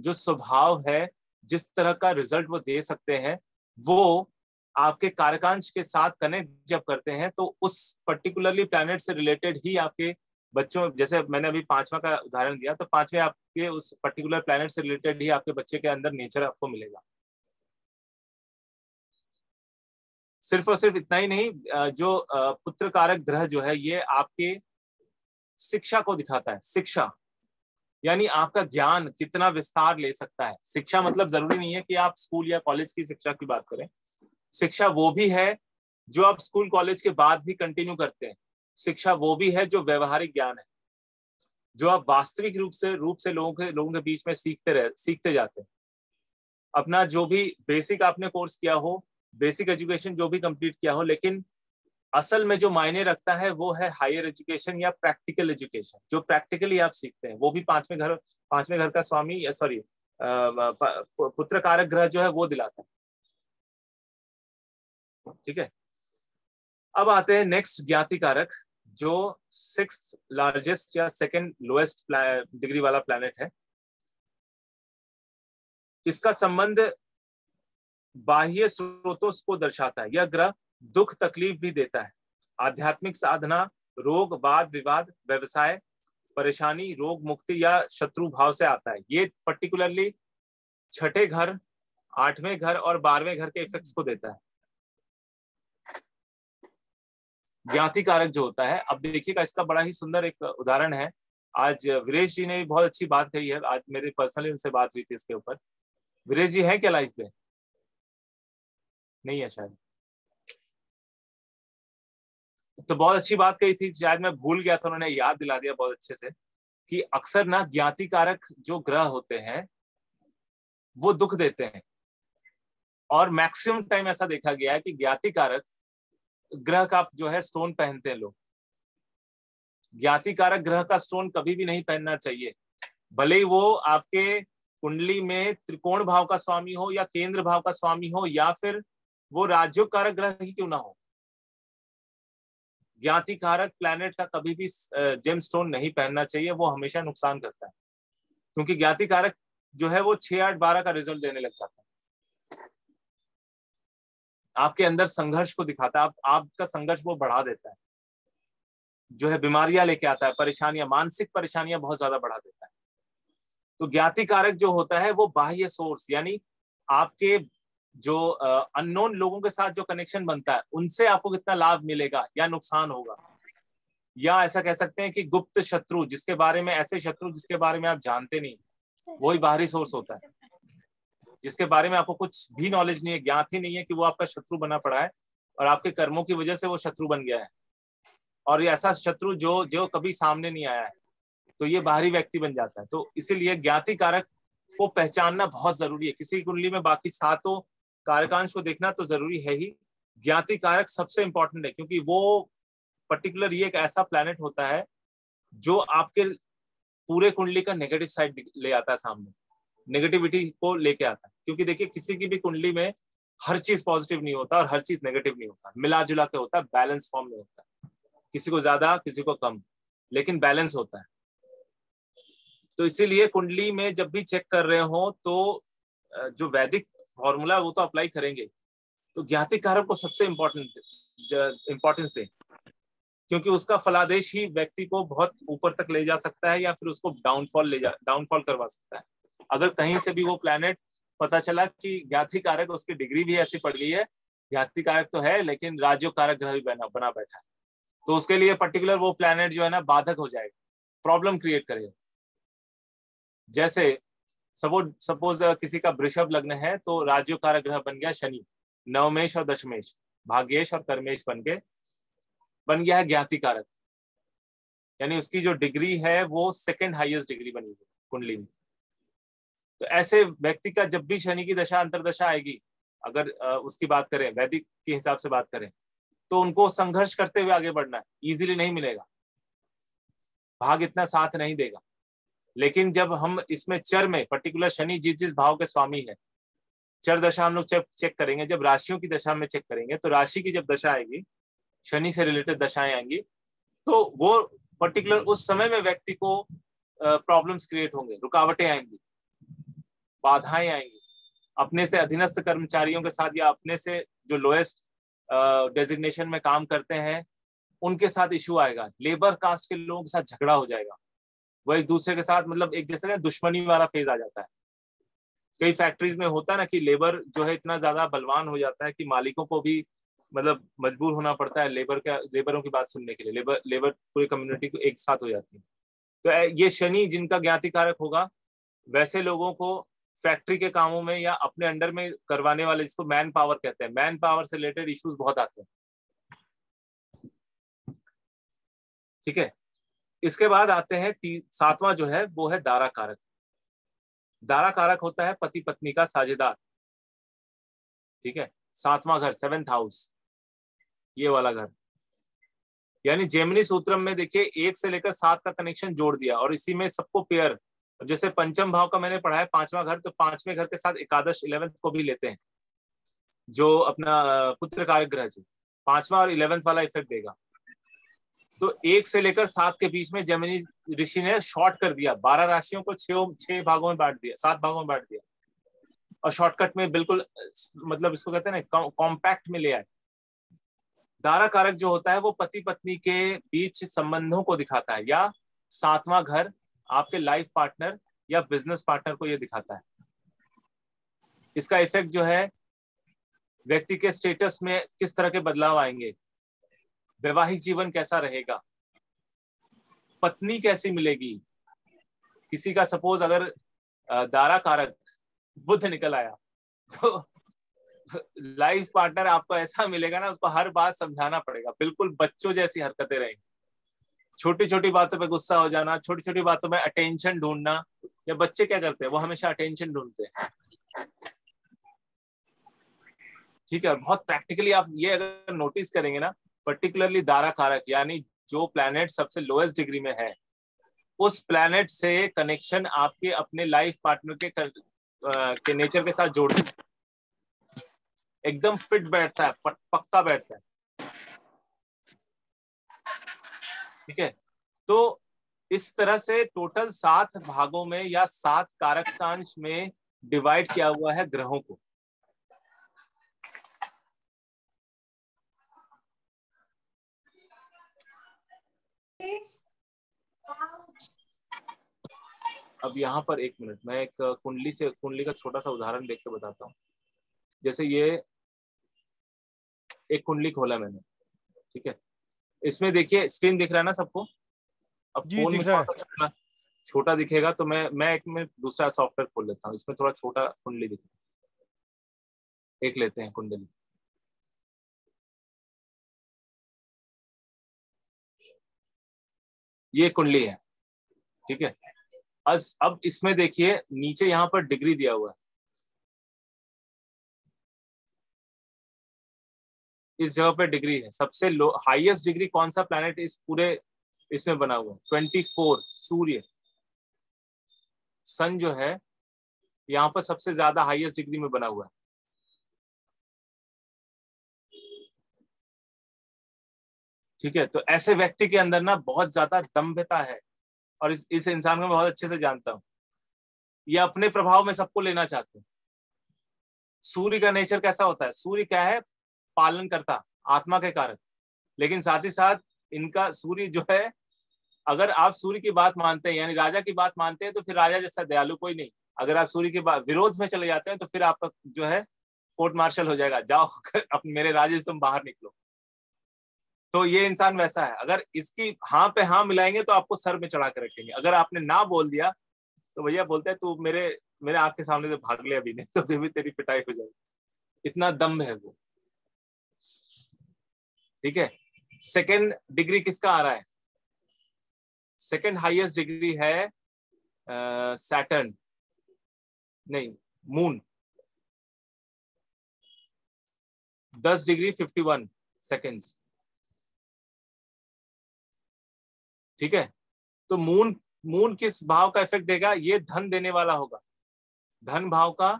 जो स्वभाव है, जिस तरह का रिजल्ट वो दे सकते हैं, वो आपके कारकांश के साथ कनेक्ट जब करते हैं तो उस पर्टिकुलरली प्लैनेट से रिलेटेड ही आपके बच्चों, जैसे मैंने अभी पांचवा का उदाहरण दिया, तो पांचवें आपके उस पर्टिकुलर प्लैनेट से रिलेटेड ही आपके बच्चे के अंदर नेचर आपको मिलेगा। सिर्फ और सिर्फ इतना ही नहीं, जो पुत्र कारक ग्रह जो है ये आपके शिक्षा को दिखाता है। शिक्षा यानी आपका ज्ञान कितना विस्तार ले सकता है। शिक्षा मतलब जरूरी नहीं है कि आप स्कूल या कॉलेज की शिक्षा की बात करें, शिक्षा वो भी है जो आप स्कूल कॉलेज के बाद भी कंटिन्यू करते हैं, शिक्षा वो भी है जो व्यवहारिक ज्ञान है, जो आप वास्तविक रूप से लोगों के बीच में सीखते जाते हैं। अपना जो भी बेसिक आपने कोर्स किया हो, बेसिक एजुकेशन जो भी कंप्लीट किया हो, लेकिन असल में जो मायने रखता है वो है हायर एजुकेशन या प्रैक्टिकल एजुकेशन, जो प्रैक्टिकली आप सीखते हैं। वो भी पांचवें घर का स्वामी सॉरी पुत्र कारक ग्रह जो है वो दिलाता है, ठीक है। अब आते हैं नेक्स्ट ज्ञाति कारक, जो सिक्स्थ लार्जेस्ट या सेकंड लोएस्ट डिग्री वाला प्लैनेट है। इसका संबंध बाह्य स्रोतों को दर्शाता है। यह ग्रह दुख तकलीफ भी देता है, आध्यात्मिक साधना, रोग, वाद विवाद, व्यवसाय, परेशानी, रोग मुक्ति या शत्रु भाव से आता है। ये पर्टिकुलरली छठे घर, आठवें घर और बारहवें घर के इफेक्ट्स को देता है। ज्ञाति कारक जो होता है, अब देखिएगा, इसका बड़ा ही सुंदर एक उदाहरण है। आज वीरेश जी ने बहुत अच्छी बात कही है, आज मेरी पर्सनली उनसे बात हुई थी इसके ऊपर। वीरेश जी है क्या लाइफ में? नहीं है शायद, तो बहुत अच्छी बात कही थी, शायद मैं भूल गया था, उन्होंने याद दिला दिया बहुत अच्छे से, कि अक्सर ना ज्ञाति कारक जो ग्रह होते हैं वो दुख देते हैं। और मैक्सिमम टाइम ऐसा देखा गया है कि ज्ञाति कारक ग्रह का जो है स्टोन पहनते हैं लोग। ज्ञाति कारक ग्रह का स्टोन कभी भी नहीं पहनना चाहिए, भले ही वो आपके कुंडली में त्रिकोण भाव का स्वामी हो या केंद्र भाव का स्वामी हो, या फिर वो राजयोग कारक ग्रह ही क्यों ना हो। ज्ञाति कारक प्लैनेट का कभी भी जेम स्टोन नहीं पहनना चाहिए, वो हमेशा नुकसान करता है, क्योंकि ज्ञाति कारक जो है वो 6, 8, 12 का रिजल्ट देने लग जाता है। आपके अंदर संघर्ष को दिखाता है, आपका संघर्ष वो बढ़ा देता है, जो है बीमारियां लेके आता है, परेशानियां, मानसिक परेशानियां बहुत ज्यादा बढ़ा देता है। तो ज्ञाति कारक जो होता है वो बाह्य सोर्स, यानी आपके जो अननोन लोगों के साथ जो कनेक्शन बनता है उनसे आपको कितना लाभ मिलेगा या नुकसान होगा, या ऐसा कह सकते हैं कि गुप्त शत्रु जिसके बारे में, ऐसे शत्रु जिसके बारे में आप जानते नहीं, वही बाहरी सोर्स होता है, जिसके बारे में आपको कुछ भी नॉलेज नहीं है, ज्ञात ही नहीं है कि वो आपका शत्रु बना पड़ा है और आपके कर्मों की वजह से वो शत्रु बन गया है, और ये ऐसा शत्रु जो जो कभी सामने नहीं आया है, तो ये बाहरी व्यक्ति बन जाता है। तो इसीलिए ज्ञाति कारक को पहचानना बहुत जरूरी है। किसी कुंडली में बाकी सातों कारकांश को देखना तो जरूरी है ही, ज्ञाति कारक सबसे इंपॉर्टेंट है, क्योंकि वो पर्टिकुलर ये एक ऐसा प्लैनेट होता है जो आपके पूरे कुंडली का नेगेटिव साइड ले आता है सामने, नेगेटिविटी को लेके आता है। क्योंकि देखिए किसी की भी कुंडली में हर चीज पॉजिटिव नहीं होता और हर चीज नेगेटिव नहीं होता, मिला जुला के होता है, बैलेंस फॉर्म में होता है, किसी को ज्यादा किसी को कम, लेकिन बैलेंस होता है। तो इसीलिए कुंडली में जब भी चेक कर रहे हो तो जो वैदिक फॉर्मूला वो तो अप्लाई करेंगे, तो ज्ञाति कारक को सबसे इम्पोर्टेंस दें, क्योंकि उसका फलादेश ही व्यक्ति को बहुत ऊपर तक ले जा सकता है या फिर उसको डाउनफॉल करवा सकता है। अगर कहीं से भी वो प्लैनेट पता चला कि ज्ञाति कारक, उसकी डिग्री भी ऐसी पड़ गई है, ज्ञाति कारक तो है लेकिन राजयोग कारक ग्रह भी बना बैठा है, तो उसके लिए पर्टिकुलर वो प्लैनेट जो है ना बाधक हो जाएगा, प्रॉब्लम क्रिएट करेगा। जैसे सपोज किसी का वृषभ लग्न है तो राजयोग कारक ग्रह बन गया शनि, नवमेश और दशमेश, भाग्येश और कर्मेश बन गया है ज्ञाति कारक, यानी उसकी जो डिग्री है वो सेकेंड हाईएस्ट डिग्री बनी हुई कुंडली में। तो ऐसे व्यक्ति का जब भी शनि की दशा अंतर्दशा आएगी, अगर उसकी बात करें वैदिक के हिसाब से बात करें, तो उनको संघर्ष करते हुए आगे बढ़ना है, इजीली नहीं मिलेगा, भाग इतना साथ नहीं देगा। लेकिन जब हम इसमें चर में पर्टिकुलर शनि जिस भाव के स्वामी है, चर दशा हम लोग चेक करेंगे, जब राशियों की दशा में चेक करेंगे तो राशि की जब दशा आएगी, शनि से रिलेटेड दशाएं आएंगी, तो वो पर्टिकुलर उस समय में व्यक्ति को प्रॉब्लम्स क्रिएट होंगे, रुकावटें आएंगी, बाधाएं आएंगी, अपने से अधीनस्थ कर्मचारियों के साथ या अपने से जो लोएस्ट डेजिग्नेशन में काम करते हैं उनके साथ इशू आएगा, लेबर कास्ट के लोगों के साथ झगड़ा हो जाएगा, वो एक दूसरे के साथ मतलब एक जैसे दुश्मनी वाला फेज आ जाता है। कई फैक्ट्रीज में होता है ना कि लेबर जो है इतना ज्यादा बलवान हो जाता है कि मालिकों को भी मतलब मजबूर होना पड़ता है लेबरों की बात सुनने के लिए, लेबर पूरी कम्युनिटी को एक साथ हो जाती है। तो ये शनि जिनका ज्ञाति कारक होगा वैसे लोगों को फैक्ट्री के कामों में या अपने अंडर में करवाने वाले, जिसको मैन पावर कहते हैं, मैन पावर से रिलेटेड इश्यूज बहुत आते हैं। ठीक है, इसके बाद आते हैं सातवां जो है वो है दारा कारक। दारा कारक होता है पति पत्नी का साझेदार, ठीक है, सातवां घर, 7th हाउस, ये वाला घर। यानी जेमिनी सूत्रम में देखिए 1 से लेकर 7 का कनेक्शन जोड़ दिया, और इसी में सबको पेयर, जैसे पंचम भाव का मैंने पढ़ा है पांचवा घर, तो पांचवें घर के साथ एकादश 11th को भी लेते हैं, जो अपना पुत्र कारक ग्रह जो पांचवा और 11th वाला इफेक्ट देगा। तो 1 से लेकर 7 के बीच में जेमिनी ऋषि ने शॉर्ट कर दिया, 12 राशियों को 6 भागों में बांट दिया, 7 भागों में बांट दिया, और शॉर्टकट में बिल्कुल मतलब इसको कहते हैं ना कॉम्पैक्ट में ले आए। दारा कारक जो होता है वो पति पत्नी के बीच संबंधों को दिखाता है, या 7वां घर आपके लाइफ पार्टनर या बिजनेस पार्टनर को ये दिखाता है। इसका इफेक्ट जो है व्यक्ति के स्टेटस में किस तरह के बदलाव आएंगे, वैवाहिक जीवन कैसा रहेगा, पत्नी कैसी मिलेगी। किसी का सपोज अगर दारा कारक बुध निकल आया तो लाइफ पार्टनर आपको ऐसा मिलेगा ना, उसको हर बात समझाना पड़ेगा, बिल्कुल बच्चों जैसी हरकतें रहेंगी, छोटी छोटी बातों पे गुस्सा हो जाना, छोटी छोटी बातों में अटेंशन ढूंढना, या बच्चे क्या करते हैं, वो हमेशा अटेंशन ढूंढते हैं। ठीक है, और बहुत प्रैक्टिकली आप ये अगर नोटिस करेंगे ना, पर्टिकुलरली दारा कारक यानी जो प्लैनेट सबसे लोएस्ट डिग्री में है उस प्लैनेट से कनेक्शन आपके अपने लाइफ पार्टनर के नेचर के साथ जोड़ते हैं, एकदम फिट बैठता है, पक्का बैठता है। ठीक है, तो इस तरह से टोटल 7 भागों में या 7 कारकांश में डिवाइड किया हुआ है ग्रहों को। अब यहाँ पर एक मिनट मैं एक कुंडली का छोटा सा उदाहरण देख के बताता हूँ। जैसे ये एक कुंडली खोला मैंने, ठीक है, इसमें देखिए स्क्रीन दिख रहा है ना सबको। अब फोन में थोड़ा छोटा दिखेगा तो मैं एक में दूसरा सॉफ्टवेयर खोल लेता हूँ। इसमें थोड़ा छोटा कुंडली दिखेगा, एक लेते हैं कुंडली। ये कुंडली है, ठीक है। अब इसमें देखिए नीचे यहाँ पर डिग्री दिया हुआ है, इस जगह पे डिग्री है। सबसे लो हाईएस्ट डिग्री कौन सा प्लैनेट इस पूरे इसमें बना हुआ है? 24 सूर्य, सन जो है यहाँ पर सबसे ज्यादा हाईएस्ट डिग्री में बना हुआ है। ठीक है, तो ऐसे व्यक्ति के अंदर ना बहुत ज्यादा दम्भता है, और इस इंसान को मैं बहुत अच्छे से जानता हूं। ये अपने प्रभाव में सबको लेना चाहते हैं। सूर्य का नेचर कैसा होता है? सूर्य क्या है? पालन करता, आत्मा के कारक। लेकिन साथ ही साथ इनका सूर्य जो है, अगर आप सूर्य की बात मानते हैं यानी राजा की बात मानते हैं तो फिर राजा जैसा दयालु कोई नहीं। अगर आप सूर्य के विरोध में चले जाते हैं तो फिर आपका जो है कोर्ट मार्शल हो जाएगा, जाओ अब मेरे राज्य से तुम बाहर निकलो। तो ये इंसान वैसा है। अगर इसकी हाँ पे हाँ मिलाएंगे तो आपको सर में चढ़ा के रखेंगे। अगर आपने ना बोल दिया तो भैया बोलते हैं तू मेरे आँख के सामने से भाग ले, अभी नहीं तो भी तेरी पिटाई हो जाएगी। इतना दम्भ है वो, ठीक है। सेकेंड डिग्री किसका आ रहा है? सेकेंड हाईएस्ट डिग्री है सैटर्न, नहीं मून, 10 डिग्री 51 सेकेंड्स, ठीक है। तो मून किस भाव का इफेक्ट देगा? ये धन देने वाला होगा, धन भाव का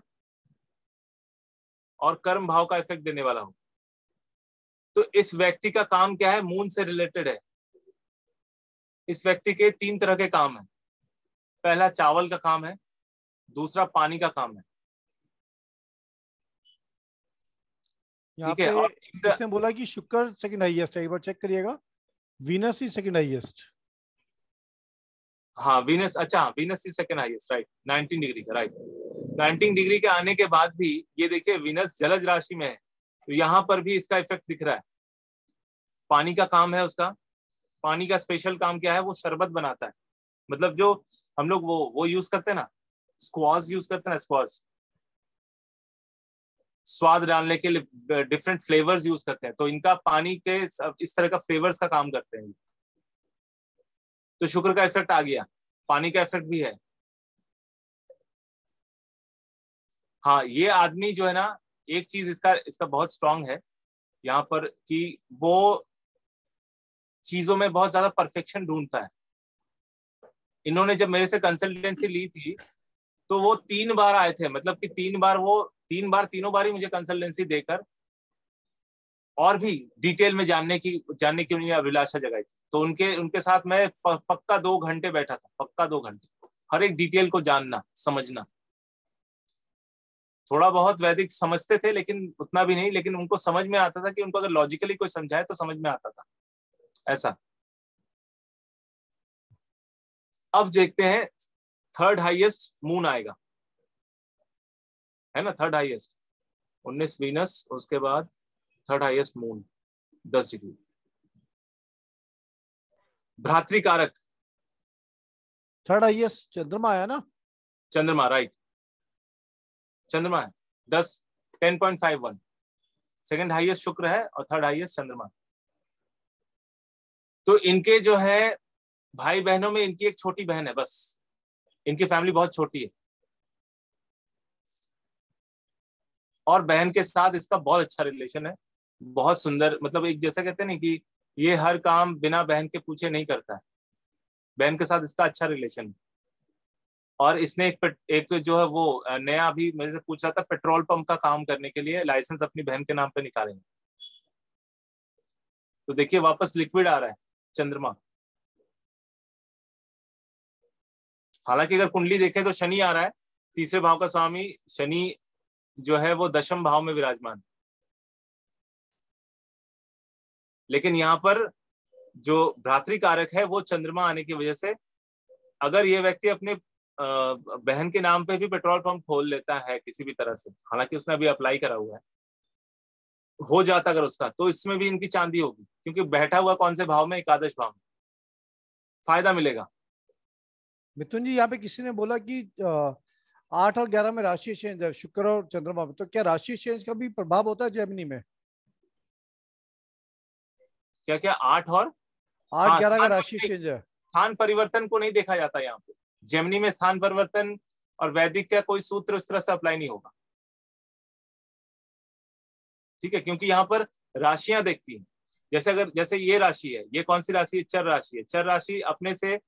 और कर्म भाव का इफेक्ट देने वाला होगा। तो इस व्यक्ति का काम क्या है? मून से रिलेटेड है। इस व्यक्ति के 3 तरह के काम है। पहला चावल का काम है, दूसरा पानी का काम है, ठीक है। और इसने बोला कि शुक्र सेकंड हाईएस्ट है, एक बार चेक करिएगा। वीनस ही सेकंड हाईएस्ट, हाँ वीनस, अच्छा वीनस ही सेकंड हाईएस्ट, राइट, 19 डिग्री का, राइट। 19 डिग्री के आने के बाद भी ये देखिए वीनस जलज राशि में है, तो यहाँ पर भी इसका इफेक्ट दिख रहा है। पानी का काम है उसका, पानी का स्पेशल काम क्या है? वो शरबत बनाता है, मतलब जो हम लोग वो यूज करते हैं ना, स्क्वाश यूज करते हैं ना, स्क्वाश, स्वाद डालने के लिए डिफरेंट फ्लेवर्स यूज करते हैं। तो इनका पानी के इस तरह का फ्लेवर्स का काम करते हैं। तो शुक्र का इफेक्ट आ गया, पानी का इफेक्ट भी है। हाँ, ये आदमी जो है ना, एक चीज इसका बहुत स्ट्रांग है यहाँ पर कि वो चीजों में बहुत ज्यादा परफेक्शन ढूंढता है। इन्होंने जब मेरे से कंसल्टेंसी ली थी तो वो 3 बार आए थे, मतलब कि 3 बार वो 3 बार, तीनों बार ही मुझे कंसल्टेंसी देकर और भी डिटेल में जानने की उन्हें अभिलाषा जगाई थी। तो उनके साथ मैं पक्का 2 घंटे बैठा था, पक्का 2 घंटे, हर एक डिटेल को जानना समझना। थोड़ा बहुत वैदिक समझते थे लेकिन उतना भी नहीं, लेकिन उनको समझ में आता था कि उनको अगर लॉजिकली कोई समझाए तो समझ में आता था, ऐसा। अब देखते हैं थर्ड हाईएस्ट मून आएगा, है ना, थर्ड हाईएस्ट 19 वीनस, उसके बाद थर्ड हाईएस्ट मून 10 डिग्री। भ्रातृ कारक, थर्ड हाईएस्ट चंद्रमा आया ना, चंद्रमा, राइट, चंद्रमा है 10.51। सेकेंड हाईएस्ट शुक्र है और थर्ड हाईएस्ट चंद्रमा। तो इनके जो है भाई बहनों में इनकी एक छोटी बहन है, बस इनकी फैमिली बहुत छोटी है, और बहन के साथ इसका बहुत अच्छा रिलेशन है, बहुत सुंदर, मतलब एक जैसा कहते हैं ना कि ये हर काम बिना बहन के पूछे नहीं करता है, बहन के साथ इसका अच्छा रिलेशन है। और इसने एक जो है वो नया अभी मेरे से पूछ रहा था, पेट्रोल पंप का काम करने के लिए लाइसेंस अपनी बहन के नाम पे निकालेंगे। तो देखिए वापस लिक्विड आ रहा है, चंद्रमा। हालांकि अगर कुंडली देखें तो शनि आ रहा है, तीसरे भाव का स्वामी शनि जो है वो दशम भाव में विराजमान, लेकिन यहाँ पर जो भ्रातृ कारक है वो चंद्रमा आने की वजह से, अगर ये व्यक्ति अपने बहन के नाम पे भी पेट्रोल पंप खोल लेता है किसी भी तरह से, हालांकि उसने अभी अप्लाई करा हुआ है, हो जाता अगर उसका, तो इसमें भी इनकी चांदी होगी, क्योंकि बैठा हुआ कौन से भाव में, एकादश भाव में, फायदा मिलेगा। मिथुन जी, यहाँ पे किसी ने बोला कि 8 और 11 में राशि चेंज है, शुक्र और चंद्रमा में, तो क्या राशि चेंज का भी प्रभाव होता है जैमिनी में? क्या क्या 8 और 11 का राशि चेंज है? स्थान परिवर्तन को नहीं देखा जाता यहाँ पे जैमिनी में, स्थान परिवर्तन और वैदिक का कोई सूत्र उस तरह से अप्लाई नहीं होगा, ठीक है, क्योंकि यहाँ पर राशियां देखती हैं। जैसे अगर जैसे ये राशि है, ये कौन सी राशि है? चर राशि है। चर राशि अपने से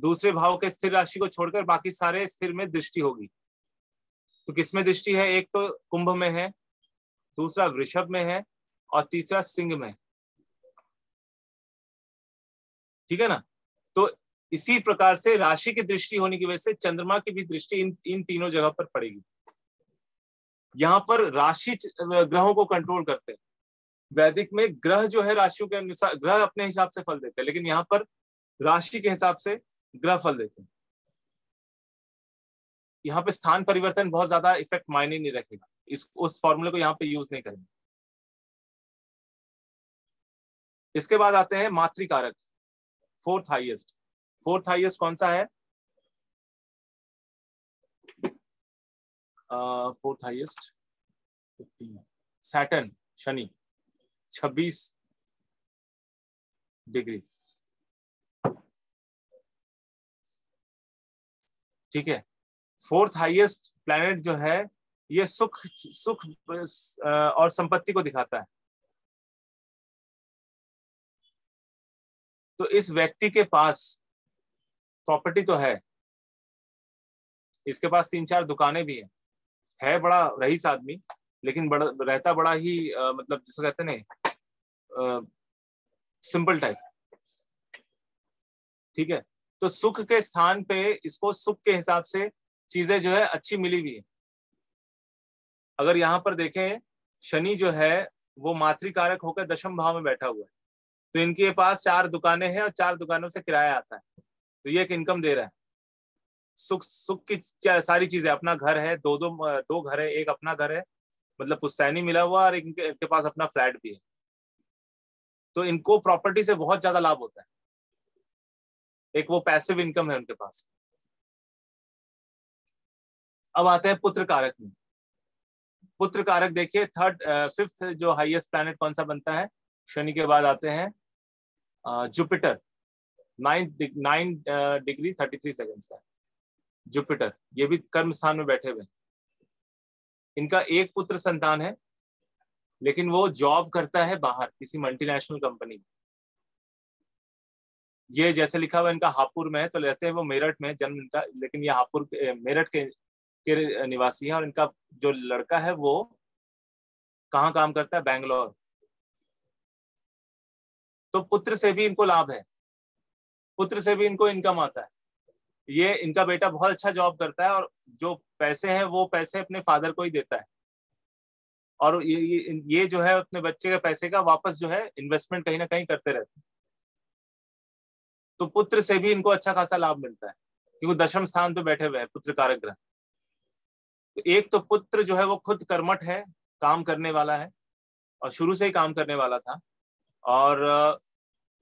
दूसरे भाव के स्थिर राशि को छोड़कर बाकी सारे स्थिर में दृष्टि होगी। तो किसमें दृष्टि है? एक तो कुंभ में है, दूसरा वृषभ में है, और तीसरा सिंह में, ठीक है ना। तो इसी प्रकार से राशि की दृष्टि होने की वजह से चंद्रमा की भी दृष्टि इन तीनों जगह पर पड़ेगी। यहाँ पर राशि ग्रहों को कंट्रोल करते हैं। वैदिक में ग्रह जो है राशियों के अनुसार, ग्रह अपने हिसाब से फल देते हैं, लेकिन यहाँ पर राशि के हिसाब से ग्रह फल देते हैं। यहाँ पे स्थान परिवर्तन बहुत ज्यादा इफेक्ट मायने नहीं रखेगा, इस उस फॉर्मूले को यहाँ पे यूज नहीं करेंगे। इसके बाद आते हैं मातृ कारक, फोर्थ हाईएस्ट। फोर्थ हाईएस्ट कौन सा है? फोर्थ हाईएस्ट सैटर्न, शनि, 26 डिग्री, ठीक है। फोर्थ हाईएस्ट प्लैनेट जो है ये सुख और संपत्ति को दिखाता है। तो इस व्यक्ति के पास प्रॉपर्टी तो है, इसके पास 3-4 दुकानें भी हैं, है बड़ा रईस आदमी, लेकिन बड़ा रहता बड़ा ही मतलब जिसको कहते हैं ना सिंपल टाइप, ठीक है। तो सुख के स्थान पे इसको सुख के हिसाब से चीजें जो है अच्छी मिली हुई है। अगर यहाँ पर देखें शनि जो है वो मातृकारक होकर 10वें भाव में बैठा हुआ है, तो इनके पास 4 दुकानें हैं और 4 दुकानों से किराया आता है, तो ये एक इनकम दे रहा है। सुख की सारी चीजें, अपना घर है, दो घर है, एक अपना घर है मतलब पुश्तैनी मिला हुआ, और इनके पास अपना फ्लैट भी है, तो इनको प्रॉपर्टी से बहुत ज्यादा लाभ होता है। एक वो पैसिव इनकम है उनके पास। अब आते हैं पुत्र कारक में। पुत्र कारक देखिए, फिफ्थ जो हाईएस्ट प्लैनेट कौन सा बनता है? शनि के बाद आते हैं जुपिटर, 9 डिग्री 33 सेकंड्स का जुपिटर। ये भी कर्म स्थान में बैठे हुए, इनका एक पुत्र संतान है, लेकिन वो जॉब करता है बाहर किसी मल्टीनेशनल कंपनी में। ये जैसे लिखा हुआ इनका हापुड़ में है, तो रहते हैं वो मेरठ में, जन्म इनका, लेकिन ये हापुड़ मेरठ के निवासी हैं। और इनका जो लड़का है वो कहाँ काम करता है? बैंगलोर। तो पुत्र से भी इनको लाभ है, पुत्र से भी इनको इनकम आता है। ये इनका बेटा बहुत अच्छा जॉब करता है, और जो पैसे हैं वो पैसे अपने फादर को ही देता है, और ये जो है अपने बच्चे के पैसे का वापस जो है इन्वेस्टमेंट कहीं ना कहीं करते रहते हैं। तो पुत्र से भी इनको अच्छा खासा लाभ मिलता है, क्योंकि 10वें स्थान पे बैठे हुए हैं पुत्र कारक ग्रह। तो एक तो पुत्र जो है वो खुद कर्मठ है, काम करने वाला है, और शुरू से ही काम करने वाला था, और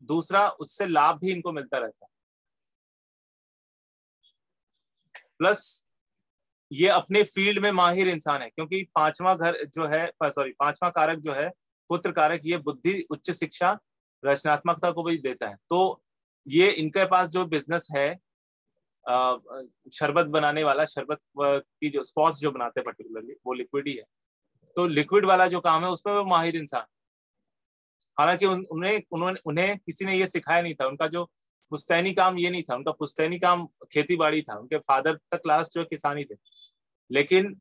दूसरा उससे लाभ भी इनको मिलता रहता है। प्लस ये अपने फील्ड में माहिर इंसान है, क्योंकि पांचवा कारक जो है पुत्र कारक, ये बुद्धि, उच्च शिक्षा, रचनात्मकता को भी देता है। तो ये इनके पास जो बिजनेस है, शरबत बनाने वाला, शरबत की जो स्पॉस जो बनाते हैं पर्टिकुलरली, वो लिक्विड ही है, तो लिक्विड वाला जो काम है उसमें वो माहिर इंसान। हालांकि उन्हें किसी ने ये सिखाया नहीं था, उनका जो पुश्तैनी काम ये नहीं था, उनका पुश्तैनी काम खेती बाड़ी था, उनके फादर तक लास्ट जो किसान ही थे, लेकिन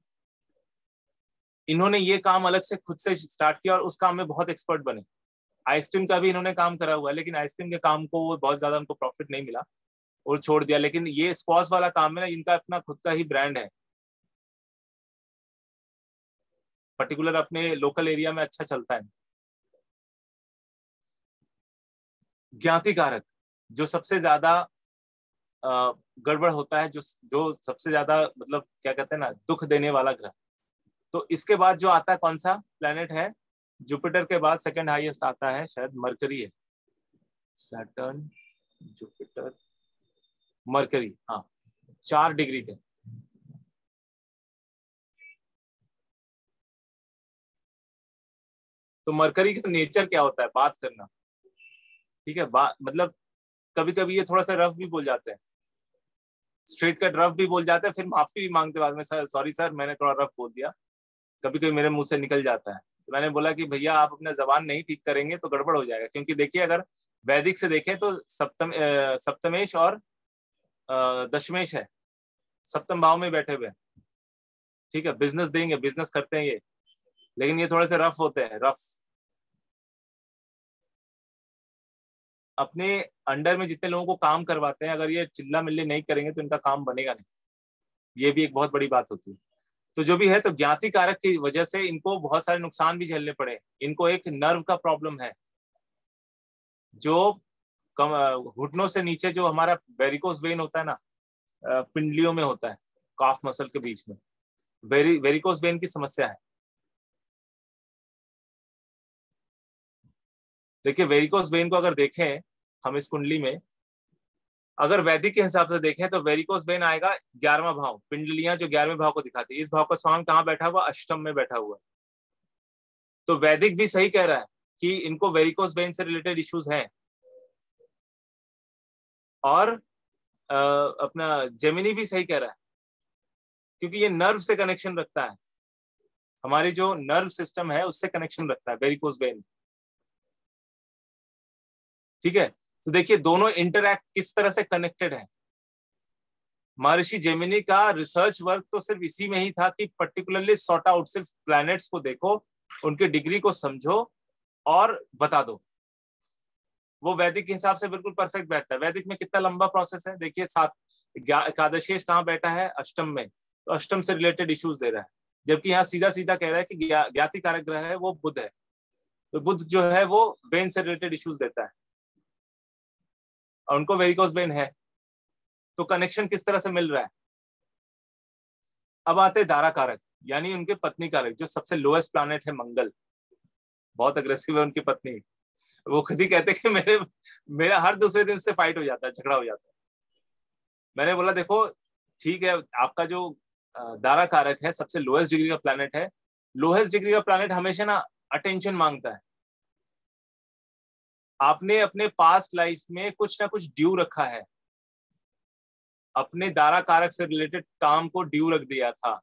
इन्होंने ये काम अलग से खुद से स्टार्ट किया और उस काम में बहुत एक्सपर्ट बने। आइसक्रीम का भी इन्होंने काम करा हुआ है, लेकिन आइसक्रीम के काम को वो बहुत ज्यादा उनको प्रॉफिट नहीं मिला और छोड़ दिया। लेकिन ये स्पॉस वाला काम है ना, इनका अपना खुद का ही ब्रांड है, पर्टिकुलर अपने लोकल एरिया में अच्छा चलता है। ज्ञाति कारक जो सबसे ज्यादा गड़बड़ होता है, जो सबसे ज्यादा मतलब क्या कहते हैं ना, दुख देने वाला ग्रह। तो इसके बाद जो आता है कौन सा प्लेनेट है, जुपिटर के बाद सेकंड हाईएस्ट आता है शायद मरकरी है, सैटर्न, जुपिटर, मरकरी, हाँ 4 डिग्री पे। तो मरकरी का नेचर क्या होता है, बात करना, ठीक है, मतलब कभी कभी ये थोड़ा सा रफ भी बोल जाते हैं, स्ट्रेट कट रफ भी बोल जाते हैं, फिर माफी भी मांगते बाद में, सर सॉरी सर मैंने थोड़ा रफ बोल दिया, कभी कभी मेरे मुंह से निकल जाता है। तो मैंने बोला कि भैया आप अपना जबान नहीं ठीक करेंगे तो गड़बड़ हो जाएगा, क्योंकि देखिए अगर वैदिक से देखें तो सप्तमेश और दशमेश है, सप्तम भाव में बैठे हुए, ठीक है, बिजनेस देंगे, बिजनेस करते हैं ये, लेकिन ये थोड़े से रफ होते हैं, रफ। अपने अंडर में जितने लोगों को काम करवाते हैं, अगर ये चिल्ला मिल्ली नहीं करेंगे तो इनका काम बनेगा नहीं, ये भी एक बहुत बड़ी बात होती है। तो जो भी है, तो ज्ञाति कारक की वजह से इनको बहुत सारे नुकसान भी झेलने पड़े। इनको एक नर्व का प्रॉब्लम है, जो घुटनों से नीचे जो हमारा वेरिकोस वेन होता है ना, पिंडलियों में होता है, काफ मसल के बीच में वेरिकोस वेन की समस्या है। देखिए वेरिकोस वेन को अगर देखें हम इस कुंडली में, अगर वैदिक के हिसाब से देखें तो वेरिकोस वेन आएगा 11वां भाव, पिंडलियां जो 11वें भाव को दिखाती है। इस भाव का स्वामी कहाँ बैठा हुआ, अष्टम में बैठा हुआ है। तो वैदिक भी सही कह रहा है कि इनको वेरिकोस वेन से रिलेटेड इश्यूज हैं। और अपना जेमिनी भी सही कह रहा है, क्योंकि ये नर्व से कनेक्शन रखता है, हमारे जो नर्व सिस्टम है उससे कनेक्शन रखता है वेरिकोस वेन, ठीक है। तो देखिए दोनों इंटरैक्ट किस तरह से कनेक्टेड है। महर्षि जैमिनी का रिसर्च वर्क तो सिर्फ इसी में ही था कि पर्टिकुलरली सॉर्ट आउट, सिर्फ प्लैनेट्स को देखो, उनके डिग्री को समझो और बता दो। वो वैदिक के हिसाब से बिल्कुल परफेक्ट बैठता है। वैदिक में कितना लंबा प्रोसेस है, देखिए 7 एकादशेश कहाँ बैठा है, अष्टम में, तो अष्टम से रिलेटेड इश्यूज दे रहा है। जबकि यहाँ सीधा सीधा कह रहा है कि ज्ञाति कारक ग्रह है वो बुध है, तो बुध जो है वो वेन से रिलेटेड इश्यूज देता है, और उनको वेरिकोस वेन है। तो कनेक्शन किस तरह से मिल रहा है। अब आते दारा कारक, यानी उनके पत्नी कारक, जो सबसे लोएस्ट प्लैनेट है मंगल, बहुत अग्रेसिव है उनकी पत्नी। वो खुद ही कहते हैं कि मेरा हर दूसरे दिन उससे फाइट हो जाता है, झगड़ा हो जाता है। मैंने बोला देखो ठीक है, आपका जो दारा कारक है सबसे लोएस्ट डिग्री का प्लैनेट है, लोएस्ट डिग्री का प्लैनेट हमेशा ना अटेंशन मांगता है। आपने अपने पास्ट लाइफ में कुछ ना कुछ ड्यू रखा है, अपने दारा कारक से रिलेटेड काम को ड्यू रख दिया था,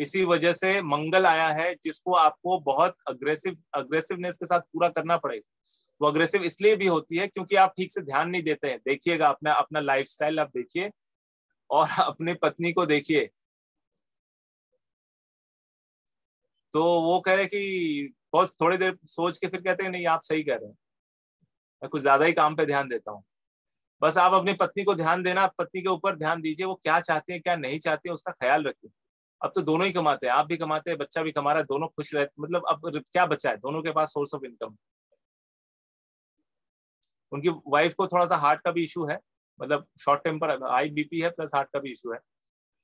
इसी वजह से मंगल आया है, जिसको आपको बहुत अग्रेसिवनेस के साथ पूरा करना पड़ेगा। वो अग्रेसिव इसलिए भी होती है क्योंकि आप ठीक से ध्यान नहीं देते हैं। देखिएगा अपना लाइफस्टाइल आप देखिए और अपने पत्नी को देखिए। तो वो कह रहे कि बहुत थोड़ी देर सोच के फिर कहते हैं नहीं आप सही कह रहे हैं, मैं कुछ ज्यादा ही काम पे ध्यान देता हूँ। बस आप अपनी पत्नी को ध्यान देना, पत्नी के ऊपर ध्यान दीजिए, वो क्या चाहती है क्या नहीं चाहती है उसका ख्याल रखिए। अब तो दोनों ही कमाते हैं, आप भी कमाते हैं, बच्चा भी कमा रहा है, दोनों खुश रहते, मतलब अब क्या बचा है, दोनों के पास सोर्स ऑफ इनकम। उनकी वाइफ को थोड़ा सा हार्ट का भी इशू है, मतलब शॉर्ट टेम्पर, हाई बीपी है प्लस हार्ट का भी इशू है।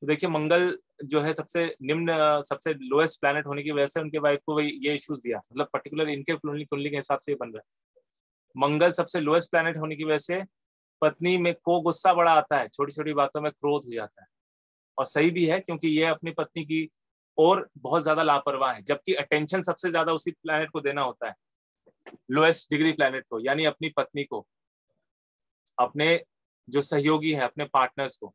तो देखिए मंगल जो है सबसे लोएस्ट प्लैनेट होने की वजह से उनके वाइफ को ये इश्यूज दिया, मतलब पर्टिकुलर इनके कुंडली के हिसाब से ये बन रहा है। मंगल सबसे लोएस्ट प्लैनेट होने की वजह से पत्नी में को गुस्सा बड़ा आता है, छोटी छोटी बातों में क्रोध हो जाता है, और सही भी है क्योंकि ये अपनी पत्नी की और बहुत ज्यादा लापरवाह है। जबकि अटेंशन सबसे ज्यादा उसी प्लैनेट को देना होता है, लोएस्ट डिग्री प्लैनेट को, यानी अपनी पत्नी को, अपने जो सहयोगी है, अपने पार्टनर्स को।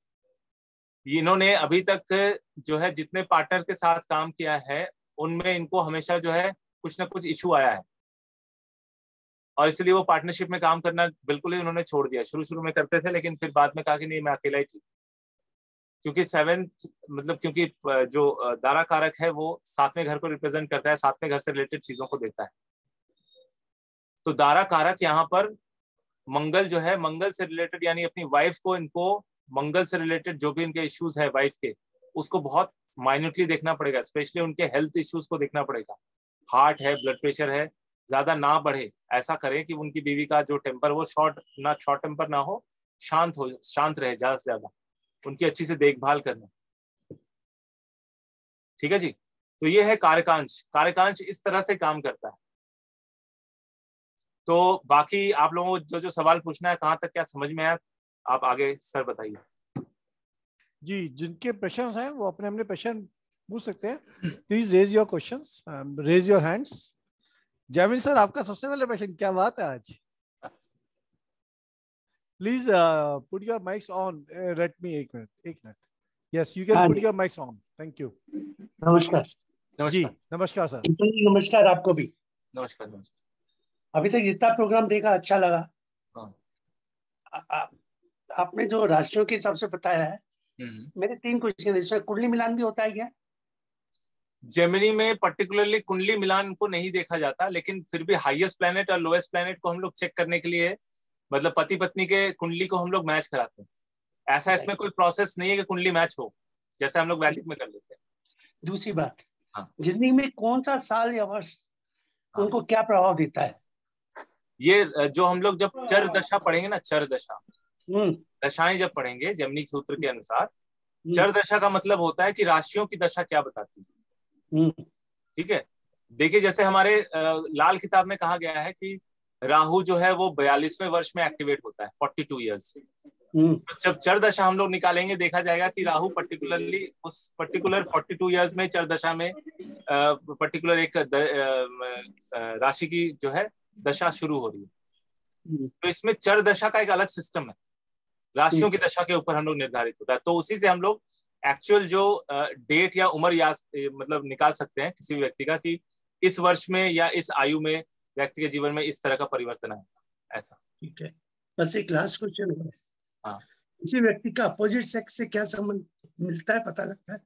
इन्होंने अभी तक जो है जितने पार्टनर के साथ काम किया है उनमें इनको हमेशा जो है कुछ ना कुछ इशू आया है, और इसलिए वो पार्टनरशिप में काम करना बिल्कुल ही उन्होंने छोड़ दिया। शुरू में करते थे लेकिन फिर बाद में कहा कि नहीं मैं अकेला ही ठीक, क्योंकि क्योंकि जो दारा कारक है वो 7वें घर को रिप्रेजेंट करता है, 7वें घर से रिलेटेड चीजों को देता है। तो दारा कारक यहाँ पर मंगल जो है, मंगल से रिलेटेड, यानी अपनी वाइफ को, इनको मंगल से रिलेटेड जो भी इनके इश्यूज है वाइफ के, उसको बहुत माइन्यूटली देखना पड़ेगा, स्पेशली उनके हेल्थ इश्यूज को देखना पड़ेगा। हार्ट है, ब्लड प्रेशर है, ज्यादा ना बढ़े, ऐसा करें कि उनकी बीवी का जो टेम्पर वो शॉर्ट टेम्पर ना हो, शांत रहे ज्यादा से ज्यादा, उनकी अच्छी से देखभाल करना, ठीक है जी। तो ये है कारकांश। कारकांश इस तरह से काम करता है। तो बाकी आप लोगों को जो जो सवाल पूछना है, कहाँ तक क्या समझ में आया, आप आगे सर बताइए जी। जिनके प्रश्न हैं वो अपने अपने प्रश्न पूछ सकते हैं। Please raise your questions, raise your hands. Jaimini sir, आपका सबसे पहले प्रश्न, क्या बात है आज। Please put your mics on. Let me एक minute. Yes, you can put your mics on. Thank you. नमस्कार। नमस्कार सर। नमस्कार आपको भी। नमस्कार। अभी तक जितना प्रोग्राम देखा अच्छा लगा। आपने जो राशियों के हिसाब से बताया है, मेरे तीन क्वेश्चन हैं। इसमें कुंडली मिलान भी होता है क्या? जेमिनी में पर्टिकुलरली कुंडली मिलान को नहीं देखा जाता, लेकिन फिर भी हाईएस्ट प्लैनेट और लोएस्ट प्लैनेट को हम लोग चेक करने के लिए, मतलब पति पत्नी के कुंडली को हम लोग मैच कराते हैं। ऐसा इसमें कोई प्रोसेस नहीं है कि कुंडली मैच हो, जैसे हम लोग वैदिक में कर लेते हैं। दूसरी बात, जिंदगी में कौन सा साल या वर्ष उनको क्या प्रभाव देता है, ये जो हम लोग जब चर दशा पढ़ेंगे ना, चर दशा, दशाएं जब पढ़ेंगे जेमिनी सूत्र के अनुसार, चर दशा का मतलब होता है कि राशियों की दशा क्या बताती है, ठीक है। देखिए जैसे हमारे लाल किताब में कहा गया है कि राहु जो है वो 42वें वर्ष में एक्टिवेट होता है, 42 इयर्स। जब चर दशा हम लोग निकालेंगे, देखा जाएगा कि राहु पर्टिकुलरली उस पर्टिकुलर 42 इयर्स में चर दशा में पर्टिकुलर एक राशि की जो है दशा शुरू हो रही है। तो इसमें चर दशा का एक अलग सिस्टम है, राशियों की दशा के ऊपर हम लोग निर्धारित होता है। तो उसी से हम लोग एक्चुअल जो डेट या उम्र या मतलब निकाल सकते हैं किसी भी व्यक्ति का, कि इस वर्ष में या इस आयु में व्यक्ति के जीवन में इस तरह का परिवर्तन आएगा, ऐसा, ठीक है। बस एक लास्ट क्वेश्चन है। हाँ। इसी व्यक्ति का अपोजिट सेक्स से क्या संबंध मिलता है, पता लगता है?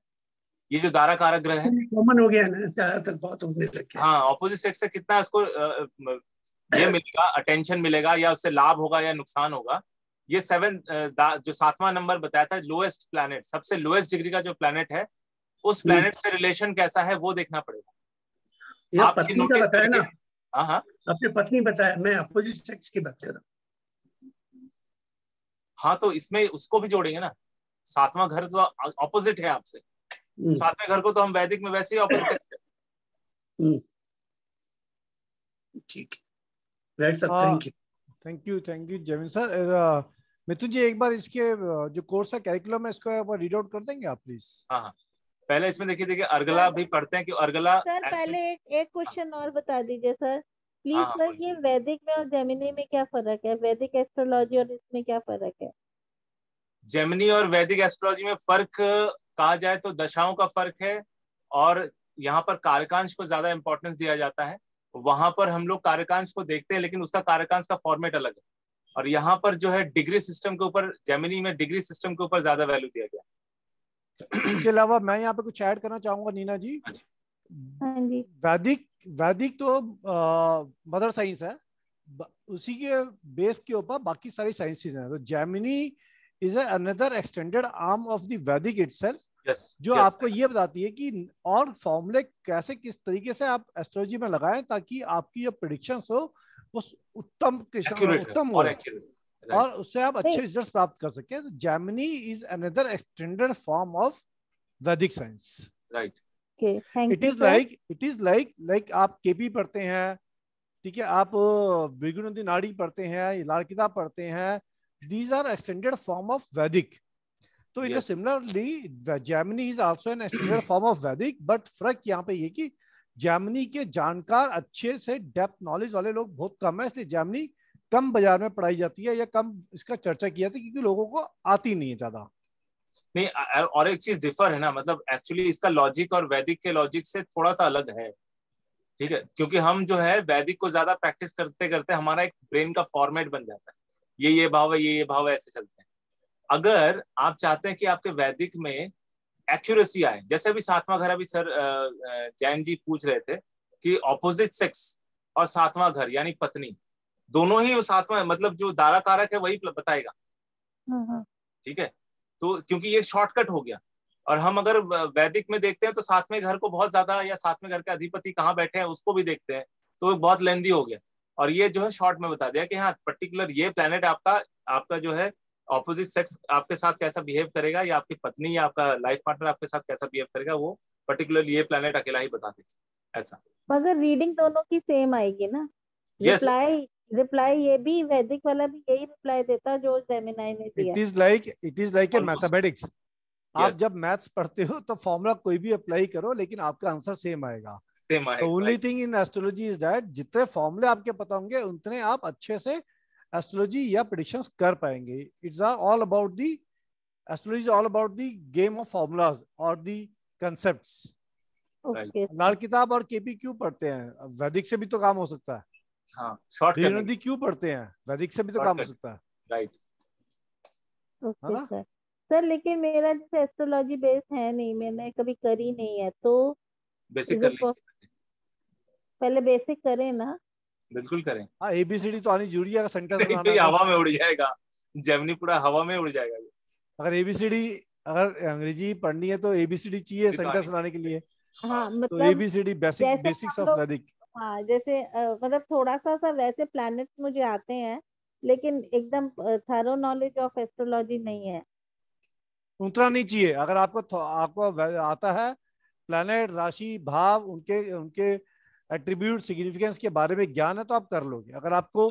ये जो दारा कारक ग्रह है, कॉमन हो गया ना, ज्यादातर बहुत होने लग गया। हाँ, अपोजिट सेक्स से कितना उसको ये मिलेगा, अटेंशन मिलेगा, या उससे लाभ होगा या नुकसान होगा। ये 7वां नंबर बताया था, लोएस्ट प्लैनेट, सबसे लोएस्ट डिग्री का जो प्लैनेट है, उस प्लैनेट से रिलेशन कैसा है वो देखना पड़ेगा। आपकी नोटिस बताया ना, अपनी पत्नी बताया, मैं अपोजिट सेक्स की बात कर रहा हूँ। हाँ, तो इसमें उसको भी जोड़ेंगे ना, 7वां घर तो अपोजिट है आपसे, 7वें घर को तो हम वैदिक में वैसे ही अपोजिट सेक्स है, ठीक है। Right sir, thank you Jaimini sir. Mithun ji, एक बार इसके जो कोर्स है कैरिकुलम है, इसको एक बार रीड आउट कर देंगे आप प्लीज। हाँ, पहले इसमें देखिए अर्गला भी पढ़ते हैं कि अर्गला सर, पहले एक क्वेश्चन और बता दीजिए सर प्लीज। सर, ये वैदिक में और जेमिनी में क्या फर्क है, वैदिक एस्ट्रोलॉजी और इसमें क्या फर्क है? जेमिनी और वैदिक एस्ट्रोलॉजी में फर्क कहा जाए तो दशाओं का फर्क है, और यहाँ पर कारकांश को ज्यादा इम्पोर्टेंस दिया जाता है। वहां पर हम लोग कारकांश को देखते हैं, लेकिन उसका कारकांश का फॉर्मेट अलग है, और यहाँ पर जो है डिग्री सिस्टम के ऊपर, जेमिनी में डिग्री सिस्टम के ऊपर ज्यादा वैल्यू दिया गया। इसके अलावा मैं यहाँ पे कुछ ऐड करना चाहूंगा नीना जी। वैदिक तो मदर साइंस है, उसी के बेस के ऊपर बाकी सारी साइंसेज हैं। तो Jaimini is another extended arm of the Vedic itself, जो आपको ये बताती है कि और फॉर्मूले कैसे किस तरीके से आप एस्ट्रोलॉजी में लगाएं, ताकि आपकी जो प्रेडिक्शंस हो वो उत्तम हो, और उससे आप अच्छे रिजल्ट्स प्राप्त कर सके। तो Jaimini is another extended form of Vedic science, right. It is like आप केपी पढ़ते हैं, ठीक है, आप भृगु नंदी नाड़ी पढ़ते हैं, लाल किताब पढ़ते हैं, these are extended form of Vedic. तो इन similarly Jaimini is also an extended form of Vedic, but फर्क यहाँ पे ये कि जैमिनी के जानकार अच्छे से डेप्थ नॉलेज वाले लोग बहुत कम है, इसलिए जैमिनी कम बाजार में पढ़ाई जाती है या कम इसका चर्चा किया जाता है, क्योंकि लोगों को आती नहीं है ज्यादा। नहीं, और एक चीज डिफर है ना, मतलब एक्चुअली इसका लॉजिक और वैदिक के लॉजिक से थोड़ा सा अलग है, ठीक है, क्योंकि हम जो है वैदिक को ज्यादा प्रैक्टिस करते करते हमारा एक ब्रेन का फॉर्मेट बन जाता है, ये भाव है, ये भाव है, ऐसे चलते हैं। अगर आप चाहते हैं कि आपके वैदिक में एक्यूरेसी आए, जैसे अभी 7वां घर, अभी सर जैन जी पूछ रहे थे कि ऑपोजिट सेक्स और 7वां घर यानी पत्नी, दोनों ही 7वां, मतलब जो दारा कारक है वही बताएगा, ठीक है। तो क्योंकि ये शॉर्टकट हो गया, और हम अगर वैदिक में देखते हैं तो 7वें घर को बहुत ज्यादा, या 7वें घर के अधिपति कहाँ बैठे हैं उसको भी देखते हैं, तो बहुत लेंदी हो गया। और ये जो है शॉर्ट में बता दिया कि हाँ, पर्टिकुलर ये प्लैनेट आपका जो है ऑपोजिट सेक्स आपके साथ कैसा बिहेव करेगा या आपकी पत्नी या आपका लाइफ पार्टनर आपके साथ कैसा बिहेव करेगा वो पर्टिकुलरली ये प्लैनेट अकेला ही बता देगा ऐसा। मगर रीडिंग दोनों की सेम आएगी ना? यस। रिप्लाई ये भी वैदिक वाला भी यही रिप्लाई देता जो जेमिनी ने दिया। It is like a mathematics. आप जब मैथ्स पढ़ते हो तो फॉर्मूला कोई भी अप्लाई करो लेकिन आपका आंसर सेम आएगा। Only thing in astrology is that जितने फॉर्मूले आपके पता होंगे उतने आप अच्छे से एस्ट्रोलॉजी या प्रेडिक्शंस कर पाएंगे। It's all about the astrology, all about the game of formulas और दी कंसेप्ट्स। लाल किताब और केपी क्यों पढ़ते हैं? वैदिक से भी तो काम हो सकता है। हाँ, भृगु नंदी क्यों पढ़ते हैं? वैदिक से भी तो काम हो सकता है। राइट। Okay sir. सर लेकिन मेरा जैसे एस्ट्रोलॉजी बेस्ड है नहीं, मैंने कभी करी नहीं है तो बेसिक कर लीजिए। पहले बेसिक करें ना। बिल्कुल करें। हाँ, एबीसीडी तो आनी जरूरी है। सेंटेंस हवा में उड़ जाएगा, जेमिनी पूरा हवा में उड़ जाएगा। अगर एबीसीडी अगर अंग्रेजी पढ़नी है तो एबीसीडी चाहिए सेंटेंस बनाने के लिए। हाँ, मतलब एबीसीडी बेसिक बेसिक्स ऑफ वैदिक। हाँ जैसे मतलब थोड़ा सा वैसे प्लैनेट्स मुझे आते हैं लेकिन एकदम थरो नॉलेज ऑफ एस्ट्रोलॉजी नहीं है। उतना नहीं चाहिए। अगर आपको आता है प्लैनेट, राशि, भाव, उनके उनके एट्रीब्यूट, सिग्निफिकेंस के बारे में ज्ञान है तो आप कर लोगे। अगर आपको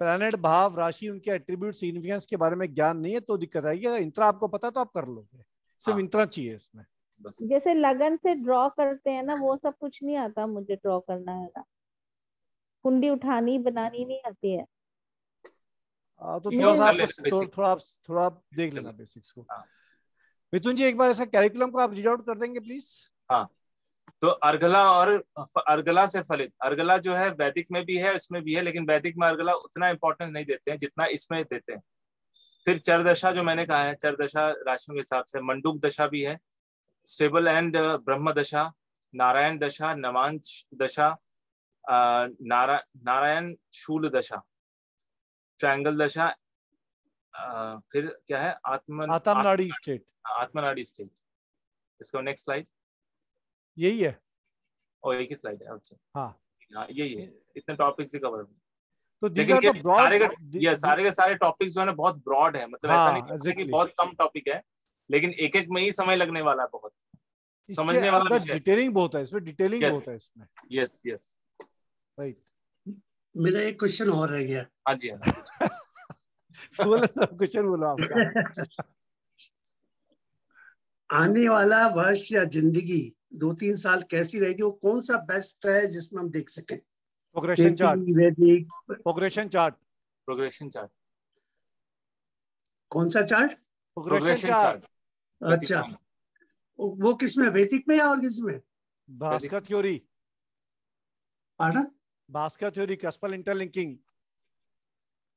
प्लैनेट, भाव, राशि, उनके एट्रीब्यूट, सिग्निफिकेंस के बारे में ज्ञान नहीं है तो दिक्कत आएगी। अगर इंतरा आपको पता है तो आप कर लोगे। सिर्फ इंतरा चाहिए इसमें। बस। जैसे लगन से ड्रॉ करते हैं ना, वो सब कुछ नहीं आता मुझे। ड्रॉ करना है, कुंडी उठानी बनानी नहीं आती है। तो थोड़ा आप देख लेना बेसिक्स को। मिथुन जी एक बार ऐसा कैरिकुलम को आप रीड आउट कर देंगे प्लीज। हाँ, तो अर्गला और अर्गला से फलित। अर्गला जो है वैदिक में भी है, इसमें भी है, लेकिन वैदिक में अर्गला उतना इम्पोर्टेंस नहीं देते हैं जितना इसमें देते हैं। फिर चर दशा जो मैंने कहा है, चर दशा राशियों के हिसाब से। मंडूक दशा भी है, स्टेबल एंड ब्रह्म दशा, नारायण दशा, नमांस दशा, नारायण शूल दशा, ट्रायंगल दशा, फिर क्या है आत्मनाडी स्टेट। इसको नेक्स्ट स्लाइड यही है और एक ही स्लाइड है। अच्छा हाँ यही है। इतने टॉपिक्स ही कवर तो सारे के सारे टॉपिक्स जो है बहुत ब्रॉड है। मतलब ऐसा नहीं कि बहुत कम टॉपिक है लेकिन एक एक में ही समय लगने वाला है। बहुत समझने वाला डिटेलिंग बहुत है इसमें। डिटेलिंग बहुत है इसमें। Yes yes right. मेरा एक क्वेश्चन हो रह गया। हाँ जी हाँ बोलो सब क्वेश्चन बोलो आपका। आने वाला वर्ष या जिंदगी 2-3 साल कैसी रहेगी, वो कौन सा बेस्ट है जिसमें हम देख सकें? Progression chart. प्रोग्रेशन चार्ट कौन सा चार्ट? Progression chart. अच्छा वो किसमें, वैदिक में या और किसमें? Bhaskar theory. Bhaskar theory, cuspal interlinking,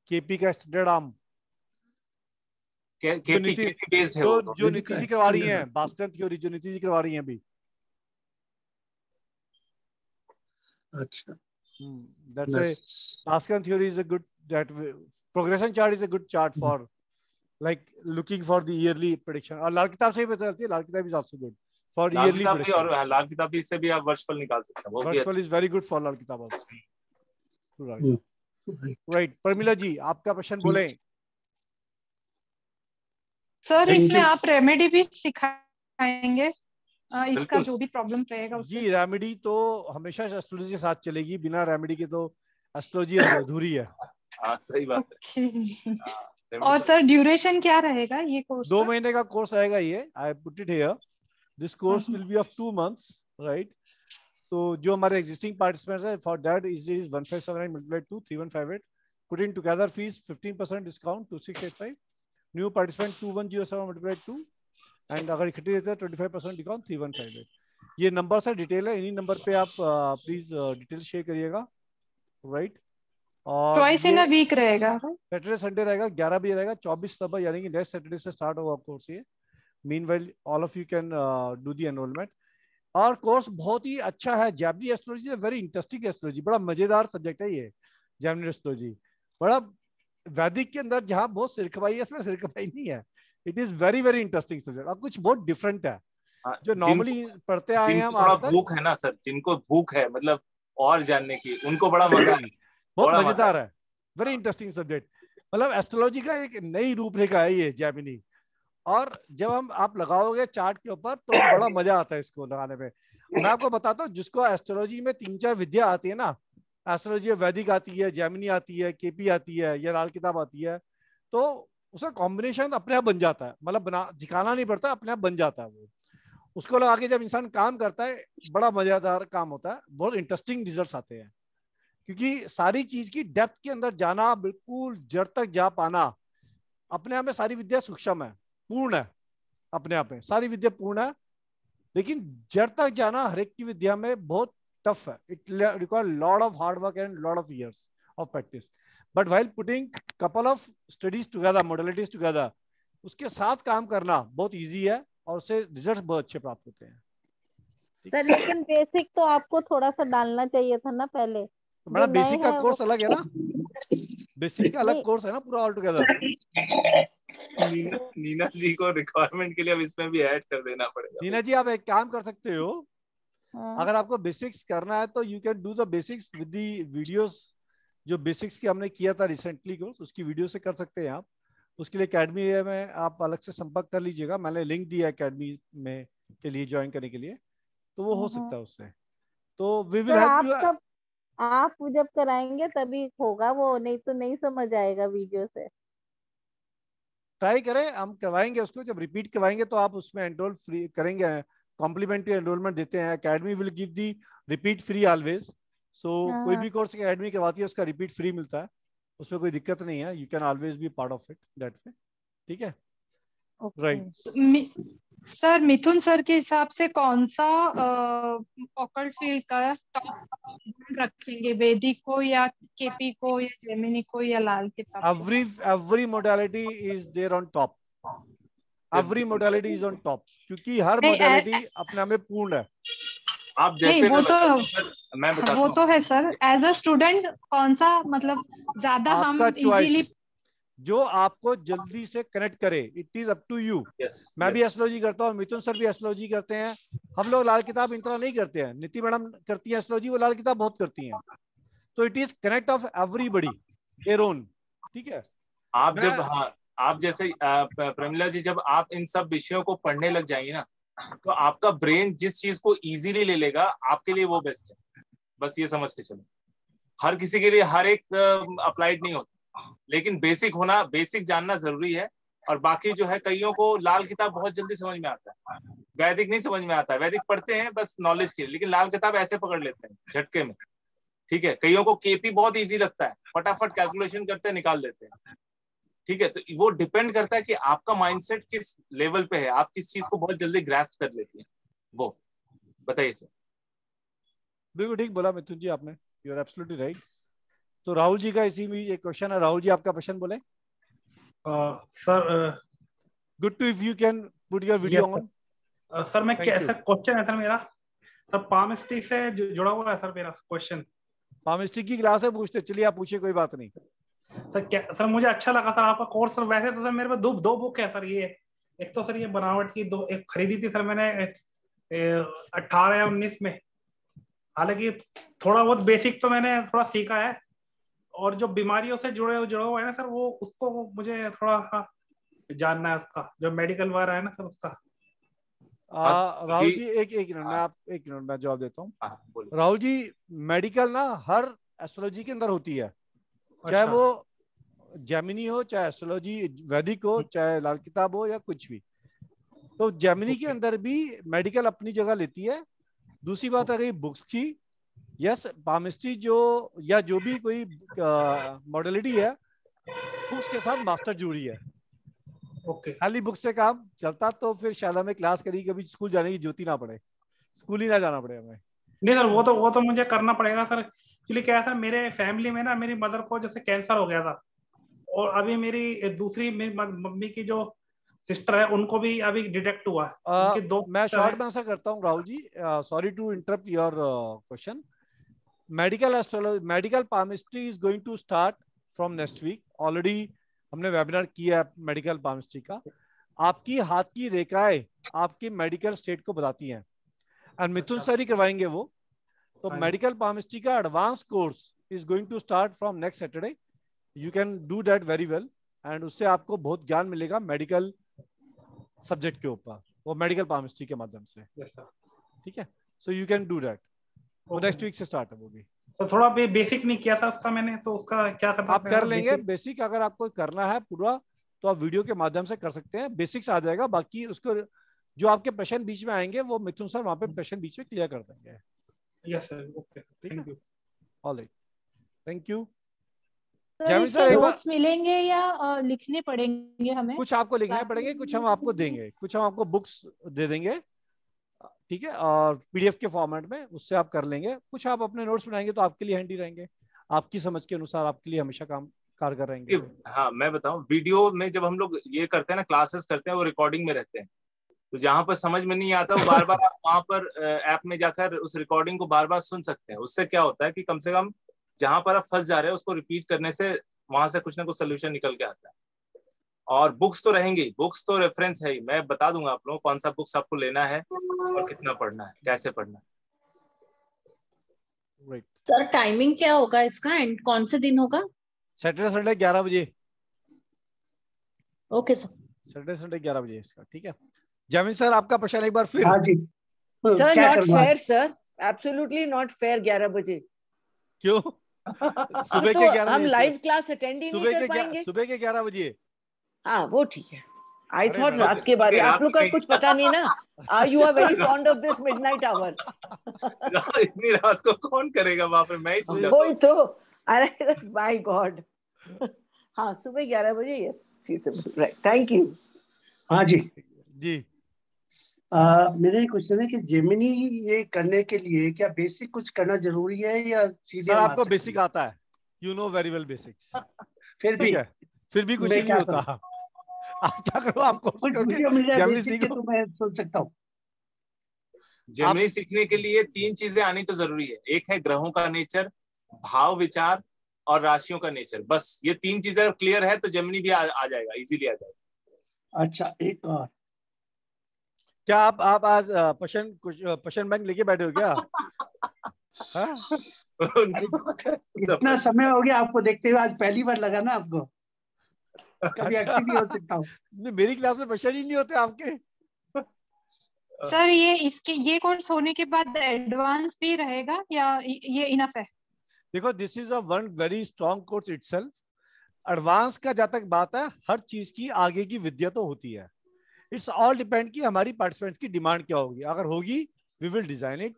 KP का स्टैंडर्ड आर्म। केपी बेस्ड है वो जो नीति जी करवा रही है। भास्कर थ्योरी जो नीति जी करवा रही है अभी। अच्छा that's it. Bhaskar theory is a good that. Progression chart is a good chart for like looking for the yearly prediction। और लाल किताब से भी पता चलती है। लाल किताब is also good for yearly prediction। और लाल किताब से भी आप वर्षफल निकाल सकते हैं। वर्षफल is very good for लाल किताब also। Right, परमिला जी आपका प्रश्न बोलें। सर इसमें आप रेमेडी भी सिखाएंगे इसका जो भी प्रॉब्लम रहेगा उसके? जी रेमेडी तो हमेशा एस्ट्रोलॉजी के साथ चलेगी। बिना रेमेडी के तो एस्ट्रोलॉजी अधूरी है। सही बात है। और सर ड्यूरेशन क्या रहेगा ये कोर्स? 2 महीने का कोर्स रहेगा ये। I put it here this course will be of 2 months right. तो जो हमारे एग्जिस्टिंग पार्टिसिपेंट्स हैं for that is 1579 × 2 3158 put in together fees 15% discount 2685 new participant 2107 × 2 and अगर इकट्ठे देते हैं 25% डिस्काउंट 3158। ये नंबर से डिटेल है, इन्हीं नंबर पे आप प्लीज डिटेल शेयर करिएगा राइट। और ट्वाइस इन अ वीक रहेगा। सैटरडे संडे रहेगा, 11 बजे रहेगा 24 सितंबर यानी कि नेक्स्ट सैटरडे से स्टार्ट होगा कोर्स ये। Meanwhile all of you can do the enrolment. और कोर्स बहुत ही अच्छा है। Jaimini astrology is very interesting astrology. बड़ा मजेदार सब्जेक्ट है ये जैमिनी एस्ट्रोलॉजी। बड़ा वैदिक के अंदर जहाँ बहुत सिरखपाई है इसमें सिरखपाई नहीं है। It is very very interesting subject और कुछ बहुत डिफरेंट है जो नॉर्मली पढ़ते आए हैं हम। भूख है ना सर, जिनको भूख है मतलब और जानने की उनको बड़ा मजा है। बहुत मजेदार है, वेरी इंटरेस्टिंग सब्जेक्ट। मतलब एस्ट्रोलॉजी का एक नई रूपरेखा है ये जैमिनी, और जब हम आप लगाओगे चार्ट के ऊपर तो बड़ा मजा आता है इसको लगाने में। मैं आपको बताता हूँ, जिसको एस्ट्रोलॉजी में 3-4 विद्या आती है ना, एस्ट्रोलॉजी वैदिक आती है, जैमिनी आती है, केपी आती है, या लाल किताब आती है, तो उसका कॉम्बिनेशन अपने आप बन जाता है, मतलब बना दिखाना नहीं पड़ता, अपने आप बन जाता है वो। उसको लगा के जब इंसान काम करता है बड़ा मजेदार काम होता है, बहुत इंटरेस्टिंग रिजल्ट्स आते हैं, क्योंकि सारी चीज की डेप्थ के अंदर जाना, बिल्कुल जड़ तक जा पाना, अपने आप में सारी विद्या सूक्ष्म है, पूर्ण है, अपने आप में सारी विद्या पूर्ण है, लेकिन जड़ तक जाना हर एक की विद्या में बहुत टफ है। It require lot of hard work and lot of years of practice, but while putting couple of studies together, modalities together, उसके साथ काम करना बहुत ईजी है और उससे रिजल्ट बहुत अच्छे प्राप्त होते हैं। सर लेकिन बेसिक तो आपको थोड़ा सा डालना चाहिए था ना पहले, तो बड़ा बेसिक का कोर्स अलग है ना, बेसिक का अलग कोर्स है ना पूरा ऑल टुगेदर। नीना जी को रिक्वायरमेंट के लिए अब इसमें भी ऐड कर देना पड़ेगा। नीना जी आप एक काम कर सकते हो, अगर आपको बेसिक्स करना है तो you can do the basics with the videos, जो बेसिक्स की हमने किया था रिसेंटली कोर्स, उसकी वीडियो से कर सकते हैं आप। उसके लिए एकेडमी में आप अलग से संपर्क कर लीजिएगा, मैंने लिंक दिया एकेडमी में के लिए ज्वाइन करने के लिए, तो वो हो सकता है उससे। तो वी विल हेल्प यू, आप जब कराएंगे तभी होगा वो, नहीं तो नहीं समझ आएगा वीडियो से। ट्राई करें, हम करवाएंगे उसको, जब रिपीट करवाएंगे तो आप उसमें एनरोल फ्री करेंगे, कॉम्प्लीमेंट्री एनरोलमेंट देते हैं academy, will give the repeat free always. So कोई भी कोर्स एकेडमी करवाती है उसका रिपीट फ्री मिलता है, उसमें कोई दिक्कत नहीं है, you can always be part of it that way, ठीक है राइट। सर मिथुन सर के हिसाब से कौन सा ऑकल्ट फील्ड का टॉप रखेंगे, वैदिक को या केपी को या जैमिनी को या लाल किताब? Every modality is there on top, every modality is on top, क्योंकि हर मोडालिटी अपने में पूर्ण है। आप जैसे वो तो है सर, एज अ स्टूडेंट कौन सा मतलब ज्यादा हम इजीली जो आपको जल्दी से कनेक्ट करे, it is up to you. मैं भी एस्ट्रोलॉजी करता हूँ, मिथुन सर भी एस्ट्रोलॉजी करते हैं, हम लोग लाल किताब इंतरा नहीं करते हैं, नीति मैडम करती है एस्ट्रोलॉजी, वो लाल किताब बहुत करती हैं, तो it is connect of everybody their own, ठीक है। आप जब आप जैसे प्रमिला जी जब आप इन सब विषयों को पढ़ने लग जाएंगे ना, तो आपका ब्रेन जिस चीज को इजीली ले लेगा आपके लिए वो बेस्ट है, बस ये समझ के चलो। हर किसी के लिए हर एक अप्लाइड नहीं होता, लेकिन बेसिक होना, बेसिक जानना जरूरी है। और बाकी जो है, कईयों को लाल किताब बहुत जल्दी समझ में आता है, वैदिक नहीं समझ में आता है, वैदिक पढ़ते हैं बस नॉलेज के लिए, लेकिन लाल किताब ऐसे पकड़ लेते हैं झटके में, ठीक है। कईयों को केपी बहुत इजी लगता है, फटाफट कैलकुलेशन करते हैं, निकाल देते हैं, ठीक है। तो वो डिपेंड करता है कि आपका माइंडसेट किस लेवल पे है, आप किस चीज को बहुत जल्दी ग्रास्प कर लेती हैं, वो बताइए सर। बिल्कुल ठीक बोला मिथुन जी आपने, यू आर एब्सोल्युटली राइट। तो राहुल जी का इसी में एक क्वेश्चन है, राहुल जी आपका क्वेश्चन बोले। Sir good to if you can put your video on. Sir मैं कैसा क्वेश्चन है सर मेरा, सर पामिस्ट्री से जुड़ा हुआ है सर मेरा क्वेश्चन। पामिस्ट्री की क्लास है, पूछते चलिए आप पूछिए, कोई बात नहीं सर। क्या सर मुझे अच्छा लगा सर आपका कोर्स, सर वैसे तो सर मेरे पास दो बुक है सर, ये एक तो सर ये बनावट की दो एक खरीदी थी सर मैंने 18 या 19 में, हालांकि थोड़ा बहुत बेसिक तो मैंने थोड़ा सीखा है, और जो बीमारियों से जुड़ा हुआ है ना सर वो उसको मुझे थोड़ा जानना है उसका, जो मेडिकल वाला है ना सर उसका। राहुल जी एक मिनट मैं जवाब देता हूँ। राहुल जी मेडिकल ना हर एस्ट्रोलॉजी के अंदर होती है, चाहे वो जैमिनी हो, चाहे एस्ट्रोलॉजी वैदिक हो, चाहे लाल किताब हो या कुछ भी, तो जैमिनी के अंदर भी मेडिकल अपनी जगह लेती है। दूसरी बात आ गई बुक्स की, यस पामिस्ट्री जो या जो भी कोई मॉडलिटी है उसके साथ मास्टर जुड़ी है, खाली बुक से काम चलता तो फिर शायद हमें क्लास करी, कभी स्कूल जाने की जरूरत ही ना पड़े, स्कूल ही ना जाना पड़े हमें। नहीं सर वो तो मुझे करना पड़ेगा सर, क्योंकि क्या है सर मेरे फैमिली में ना मेरी मदर को जैसे कैंसर हो गया था, और अभी मेरी दूसरी मम्मी की जो सिस्टर है उनको भी अभी डिटेक्ट हुआ। मैं शॉर्ट में ऐसा करता हूँ Rahul ji, sorry to interrupt your question, medical astrology medical palmistry is going to start from next week. Already हमने वेबिनार किया है मेडिकल पामिस्ट्री का, आपकी हाथ की रेखाएं आपकी मेडिकल स्टेट को बताती हैं, एंड मिथुन सर ही करवाएंगे वो। तो मेडिकल पामिस्ट्री का advance course is going to start from next Saturday, you can do that very well and उससे आपको बहुत ज्ञान मिलेगा मेडिकल सब्जेक्ट के ऊपर, वो मेडिकल पामिस्ट्री के माध्यम से, ठीक है? So you can do that, वो नेक्स्ट वीक से स्टार्ट है वो भी। तो थोड़ा भी बेसिक नहीं किया था उसका मैंने, तो उसका क्या सब आप कर लेंगे? बेसिक अगर आपको करना है पूरा तो आप वीडियो के माध्यम से कर सकते हैं, बेसिक्स आ जाएगा। बाकी उसको जो आपके प्रश्न बीच में आएंगे वो मिथुन सर वहाँ पे प्रश्न बीच में क्लियर कर देंगे। Yes sir, okay, thank you, alright, thank you. Notes मिलेंगे या लिखने पड़ेंगे हमें? कुछ आपको लिखने पड़ेंगे, कुछ हम आपको देंगे, कुछ हम आपको बुक्स दे देंगे, ठीक है, और पीडीएफ के फॉर्मेट में, उससे आप कर लेंगे। कुछ आप अपने नोट्स बनाएंगे तो आपके लिए हैंडी रहेंगे, आपकी समझ के अनुसार आपके लिए हमेशा काम कारगर रहेंगे। हाँ, मैं बताऊं, वीडियो में जब हम लोग ये करते हैं ना, क्लासेस करते हैं, वो रिकॉर्डिंग में रहते हैं, तो जहाँ पर समझ में नहीं आता वो बार बार आप वहाँ पर ऐप में जाकर उस रिकॉर्डिंग को बार बार सुन सकते हैं। उससे क्या होता है कि कम से कम जहाँ पर आप फंस जा रहे हैं उसको रिपीट करने से वहां से कुछ ना कुछ सोल्यूशन निकल के आता है। और बुक्स तो रहेंगी, बुक्स तो रेफरेंस है ही, मैं बता दूंगा आप लोगों कौन सा बुक्स आपको लेना है और कितना पढ़ना है, कैसे पढ़ना है। सर टाइमिंग क्या होगा इसका एंड कौन से दिन होगा? सैटरडे संडे 11 बजे। ओके सर, सैटरडे संडे 11 बजे इसका, ठीक है। जैमिनी सर आपका प्रश्न एक बार फिर। Sir not fair sir, absolutely not fair. 11 बजे क्यों? सुबह के 11 हम लाइव क्लास अटेंड नहीं कर पाएंगे। सुबह के 11 बजे, हाँ वो ठीक है। आई थॉट रात के बारे में आप लोग का कुछ पता नहीं ना, you are very fond of this midnight hour. इतनी रात को कौन करेगा वहां पे, मैं ही सो जाता हूं। वही तो, अरे माय गॉड। हाँ सुबह 11 बजे, yes feasible, right, thank you. हाँ जी जी, मेरे क्वेश्चन है कि जेमिनी ये करने के लिए क्या बेसिक कुछ करना जरूरी है या सीधे? आपको बेसिक आता है, you know very well basics, फिर भी कुछ नहीं होता। आप क्या करो, आपको जेमिनी सीखो। तो मैं सुन सकता हूँ। जेमिनी सीखने के लिए 3 चीजें आनी तो जरूरी है। एक है ग्रहों का नेचर, भाव विचार और राशियों का नेचर। बस ये 3 चीजें अगर क्लियर है तो जेमिनी भी आ जाएगा, इजीली आ जाएगा। अच्छा एक और, क्या आप आज पशन बैंक लेके बैठे हो क्या? इतना समय हो गया आपको देखते हुए, आज पहली बार लगा ना आपको, कभी एक्टिव नहीं हो सकता हूं। मेरी क्लास में पशन ही नहीं होते आपके सर। ये कोर्स होने के बाद एडवांस भी रहेगा या ये इनफ है? देखो this is a one very strong course itself. Advance का जहाँ तक बात है, हर चीज की आगे की विद्या तो होती है। इट्स ऑल डिपेंड कि हमारी पार्टिसिपेंट्स की डिमांड क्या होगी। अगर होगी वी विल डिजाइन इट।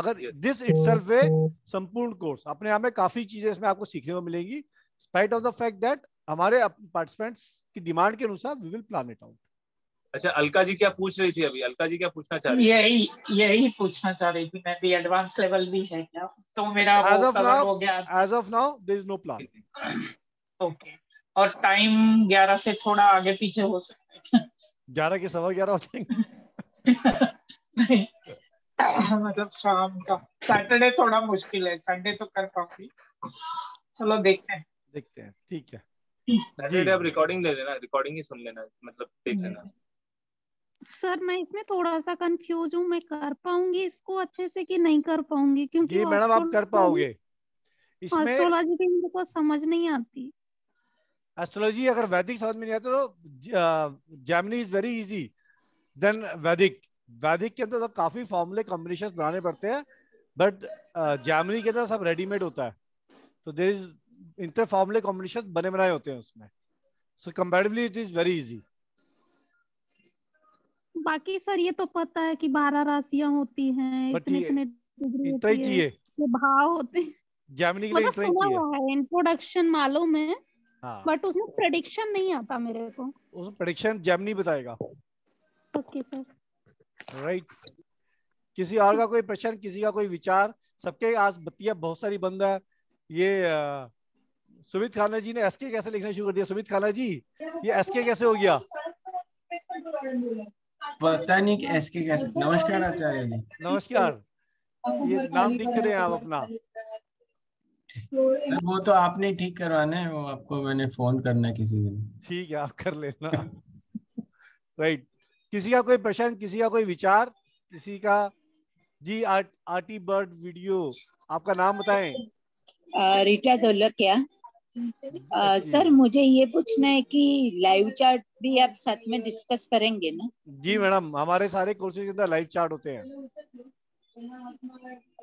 अगर दिस इटसेल्फ है संपूर्ण कोर्स, अपने आप में काफी चीजें इसमें आपको सीखने को मिलेंगी। Spite of the fact that हमारे पार्टिसिपेंट्स की डिमांड के अनुसार we will plan it out. अच्छा अलका जी क्या पूछ रही थी अभी? अलका जी क्या पूछना चाह रही? यही पूछना चाह रही थी मैं भी, एडवांस लेवल भी है क्या? तो मेरा as of now there is no plan. Okay, और टाइम 11 से थोड़ा आगे पीछे हो सकता है, 11 के 11:15 हो जाएंगे। मतलब शाम का। सैटरडे थोड़ा मुश्किल है, संडे तो कर पाऊंगी। चलो देखते हैं, ठीक है। सैटरडे आप रिकॉर्डिंग ले लेना, रिकॉर्डिंग ही सुन लेना, मतलब देख लेना। सर मैं इसमें थोड़ा सा कंफ्यूज हूँ, मैं कर पाऊंगी इसको अच्छे से कि नहीं कर पाऊंगी? क्योंकि मैडम आप कर पाओगे इसमें। एस्ट्रोलॉजी भी मुझको समझ नहीं आती। एस्ट्रोलॉजी अगर वैदिक समझ में नहीं आता तो Jaimini is very easy then Vedic के अंदर तो काफी फॉर्मूले कॉम्बिनेशन बनाने पड़ते हैं, बट जैमिनी के अंदर सब रेडीमेड होता है। तो देयर इज इंटर फॉर्मूले कॉम्बिनेशन बने बनाए होते हैं उसमें, so comparatively it is very easy. बाकी सर ये तो पता है कि 12 राशियां होती हैं, इतने डिग्री चाहिए, भाव होते हैं। जैमिनी के लिए चाहिए इंट्रोडक्शन मालूम है, हाँ। बट उसमें प्रेडिक्शन नहीं आता मेरे को। उसमें प्रेडिक्शन जैमिनी बताएगा। Okay sir, right. किसी और का कोई प्रश्न, किसी का कोई विचार? सबके आज बत्तियां बहुत सारी बंद है। ये सुमित खाना जी ने एसके कैसे लिखना शुरू कर दिया? सुमित खाना जी ये एसके कैसे हो गया? पता नहीं कि एसके कैसे। नमस्कार आचार्य जी, नमस्कार। ये नाम दिख रहे हैं आप अपना? वो तो आपने ठीक करवाना है, वो आपको मैंने फोन करना है किसी दिन, ठीक है? आप कर लेना। राइट, किसी का कोई प्रश्न, किसी का कोई विचार, किसी का? जी आर्टी बर्ड वीडियो, आपका नाम बताएं। रीटा दौलत। क्या सर मुझे ये पूछना है कि लाइव चार्ट भी आप साथ में डिस्कस करेंगे ना? जी मैडम, हमारे सारे कोर्सेज के अंदर लाइव चार्ट होते हैं।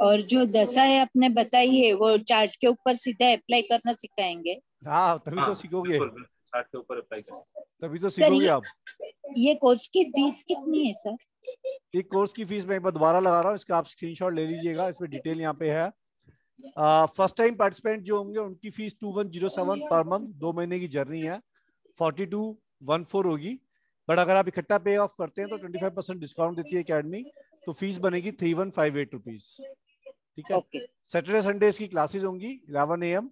और जो दशा है आपने बताई है वो चार्ट के ऊपर सीधा अप्लाई करना सिखाएंगे? हाँ तभी तो सीखोगे, चार्ट के ऊपर अप्लाई करेंगे तभी तो सीखोगे आप। ये कोर्स की फीस कितनी है सर? ये कोर्स की फीस मैं एक बार दोबारा लगा रहा हूँ, इसका आप स्क्रीनशॉट ले लीजिएगा, इसमें डिटेल यहाँ पे है। फर्स्ट टाइम पार्टिसिपेंट जो होंगे उनकी फीस 2107 पर मंथ, 2 महीने की जर्नी है, 4214 होगी। बट अगर आप इकट्ठा पे ऑफ करते हैं तो 25% डिस्काउंट देती है अकेडमी, तो फीस बनेगी 3158 रुपीज। ठीक है। सैटरडे संडे इसकी क्लासेज होंगी 11 AM,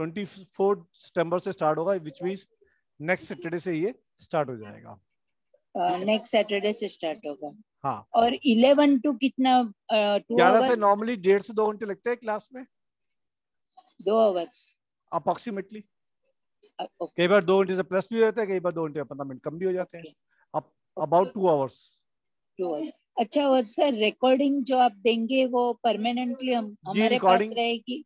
24 सितंबर से स्टार्ट होगा, विच मीन्स नेक्स्ट सैटरडे से ये स्टार्ट हो जाएगा। नेक्स्ट सैटरडे से स्टार्ट होगा। हाँ। और 11 टू कितना? 11 से नॉर्मली 1.5 से 2 घंटे लगते हैं क्लास में, 2 आवर्स अप्रोक्सीमेटली। कई बार 2 घंटे से प्लस भी होता है, कई बार 2 घंटे 15 मिनट कम भी हो जाते हैं। About 2 hours. अच्छा, और सर रिकॉर्डिंग जो आप देंगे वो परमानेंटली हमारे पास रहेगी?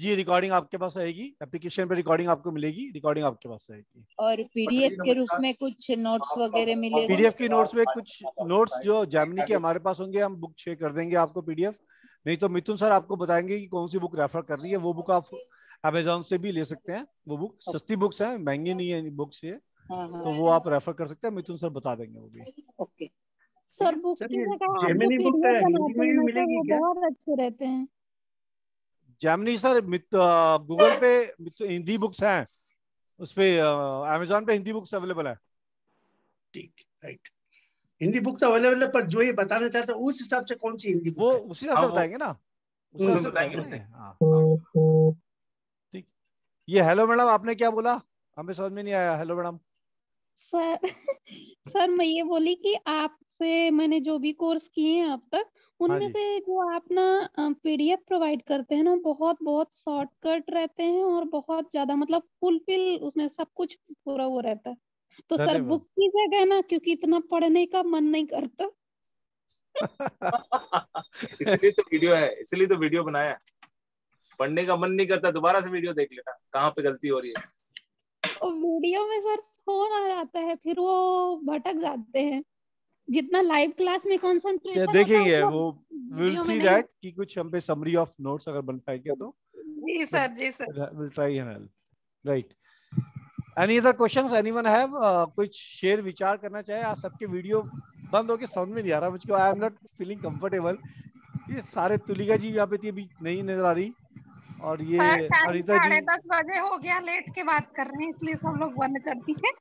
जी रिकॉर्डिंग आपके पास आएगी, एप्लीकेशन पे रिकॉर्डिंग आपको मिलेगी, रिकॉर्डिंग आपके पास आएगी। और पीडीएफ के रूप में कुछ नोट्स वगैरह मिलेगा? पीडीएफ की नोट्स में कुछ नोट्स जो जैमिनी के हमारे पास होंगे, हम बुक शेयर कर देंगे आपको पीडीएफ। नहीं तो मिथुन सर आपको बताएंगे कि कौन सी बुक रेफर कर रही है, वो बुक आप अमेजोन से भी ले सकते हैं। वो बुक सस्ती बुक्स है, महंगी नहीं है बुक्स ये, तो वो आप रेफर कर सकते हैं, मिथुन सर बता देंगे वो भी। ओके सर, बुक बहुत अच्छे रहते हैं जैमिनी सर। गूगल पे हिंदी बुक्स हैं, उसपे अमेज़न पे हिंदी बुक्स अवेलेबल है। ठीक, राइट, हिंदी बुक्स अवेलेबल है, पर जो ये बताना चाहते हैं उस हिसाब से कौन सी हिंदी बुक वो उसी हिसाब से बताएंगे ना, उसी हिसाब से बताएंगे। हाँ ठीक। ये हेलो मैडम आपने क्या बोला, हमें समझ में नहीं आया। Hello madam. सर मैं ये बोली कि आपसे मैंने जो भी कोर्स किए हैं अब तक, उनमें से जो आप ना पीडीएफ प्रोवाइड करते हैं ना, बहुत बहुत शॉर्टकट रहते हैं और बहुत ज्यादा मतलब फुलफिल, उसमें सब कुछ पूरा वो रहता है। तो सर बुक की जगह ना, क्योंकि इतना पढ़ने का मन नहीं करता इसलिए तो वीडियो है, इसलिए तो वीडियो बनाया। पढ़ने का मन नहीं करता, दोबारा से वीडियो देख लेना कहाँ पे गलती हो रही है। वीडियो में सर फोन आ जाता है, फिर वो भटक जाते हैं। जितना लाइव क्लास में कंसंट्रेशन देखेंगे वो विल सी दैट कि कुछ हम पे समरी ऑफ नोट्स अगर बन पाएंगे तो। जी सर, जी sir, will try and help. Right, any other questions anyone have? कुछ शेयर विचार करना चाहे? आज सबके वीडियो बंद हो के समझ में नहीं आ रहा मुझको, I am not feeling comfortable. ये सारे तुलिका जी यहाँ पे थी, अभी नहीं नजर आ रही। और ये अरिता जी 10:30 बजे हो गया, लेट के बात कर रहे हैं इसलिए सब लोग बंद कर दिए।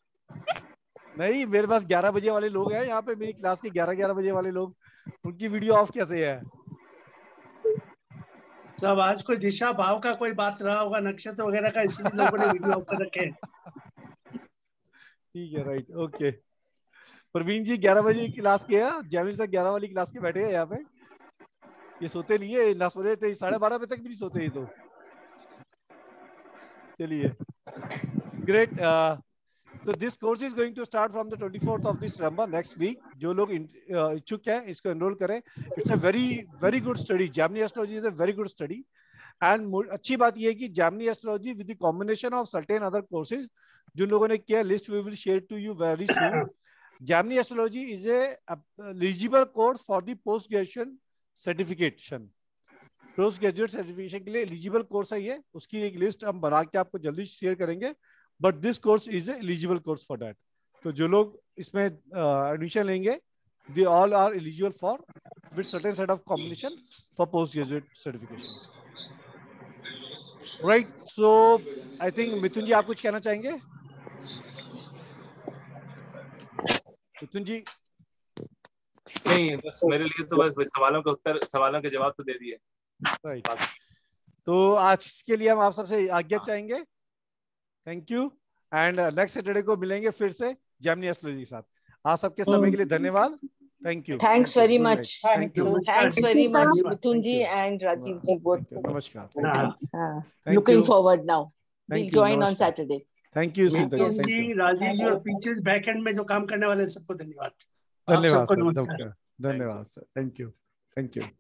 नहीं, मेरे पास 11 बजे वाले लोग हैं यहाँ पे, मेरी क्लास के 11 बजे वाले लोग, उनकी वीडियो ऑफ कैसे है सब? आज कोई दिशा भाव का कोई बात रहा होगा, नक्षत्र वगैरह का, इसलिए लोगों ने वीडियो ऑफ कर रखे हैं। ठीक है, राइट, ओके। प्रवीण जी 11 बजे की क्लास के हैं, जैमिनी सर 11 वाली क्लास के बैठे हैं यहाँ पे। ये सोते नहीं है, ना सो रहे थे, 12:30 बजे तक भी नहीं सोते ये तो। चलिए, ग्रेट। तो this course is going to start from the 24th of this November, next week. जो लोग इच्छुक हैं इसको एनरोल करें। It's a very very good study, Jaimini astrology is a very good study. And अच्छी बात यह है कि Jaimini astrology with the combination of certain other courses जिन लोगों ने किया, list we will share to you very soon. Jaimini astrology is eligible course for the post graduation certification, post graduate certification के लिए एलिजिबल कोर्स है ये। उसकी एक लिस्ट हम बना के आपको जल्दी शेयर करेंगे, but this course is eligible course for that. तो जो लोग इसमें एडमिशन लेंगे, they all are eligible for with certain set of combination for post graduate certification. Right, so I think Mithun ji आप कुछ कहना चाहेंगे? मिथुन जी? नहीं, बस मेरे लिए तो बस सवालों के उत्तर, सवालों के जवाब तो दे दिए। राइट, तो आज के लिए हम आप सबसे आज्ञा चाहेंगे। Thank you, and next Saturday को मिलेंगे फिर से जैमिनी एस्ट्रोलॉजी के साथ। आप सबके समय के लिए धन्यवाद। Thank you, thanks very much, thanks very much Mithun ji and Rajiv ji both. नमस्कार, looking forward now will join on Saturday. Thank you Mithun ji, Rajiv ji और पीछे बैक एंड में जो काम करने वाले सबको धन्यवाद। धन्यवाद sir, thank you, thank you.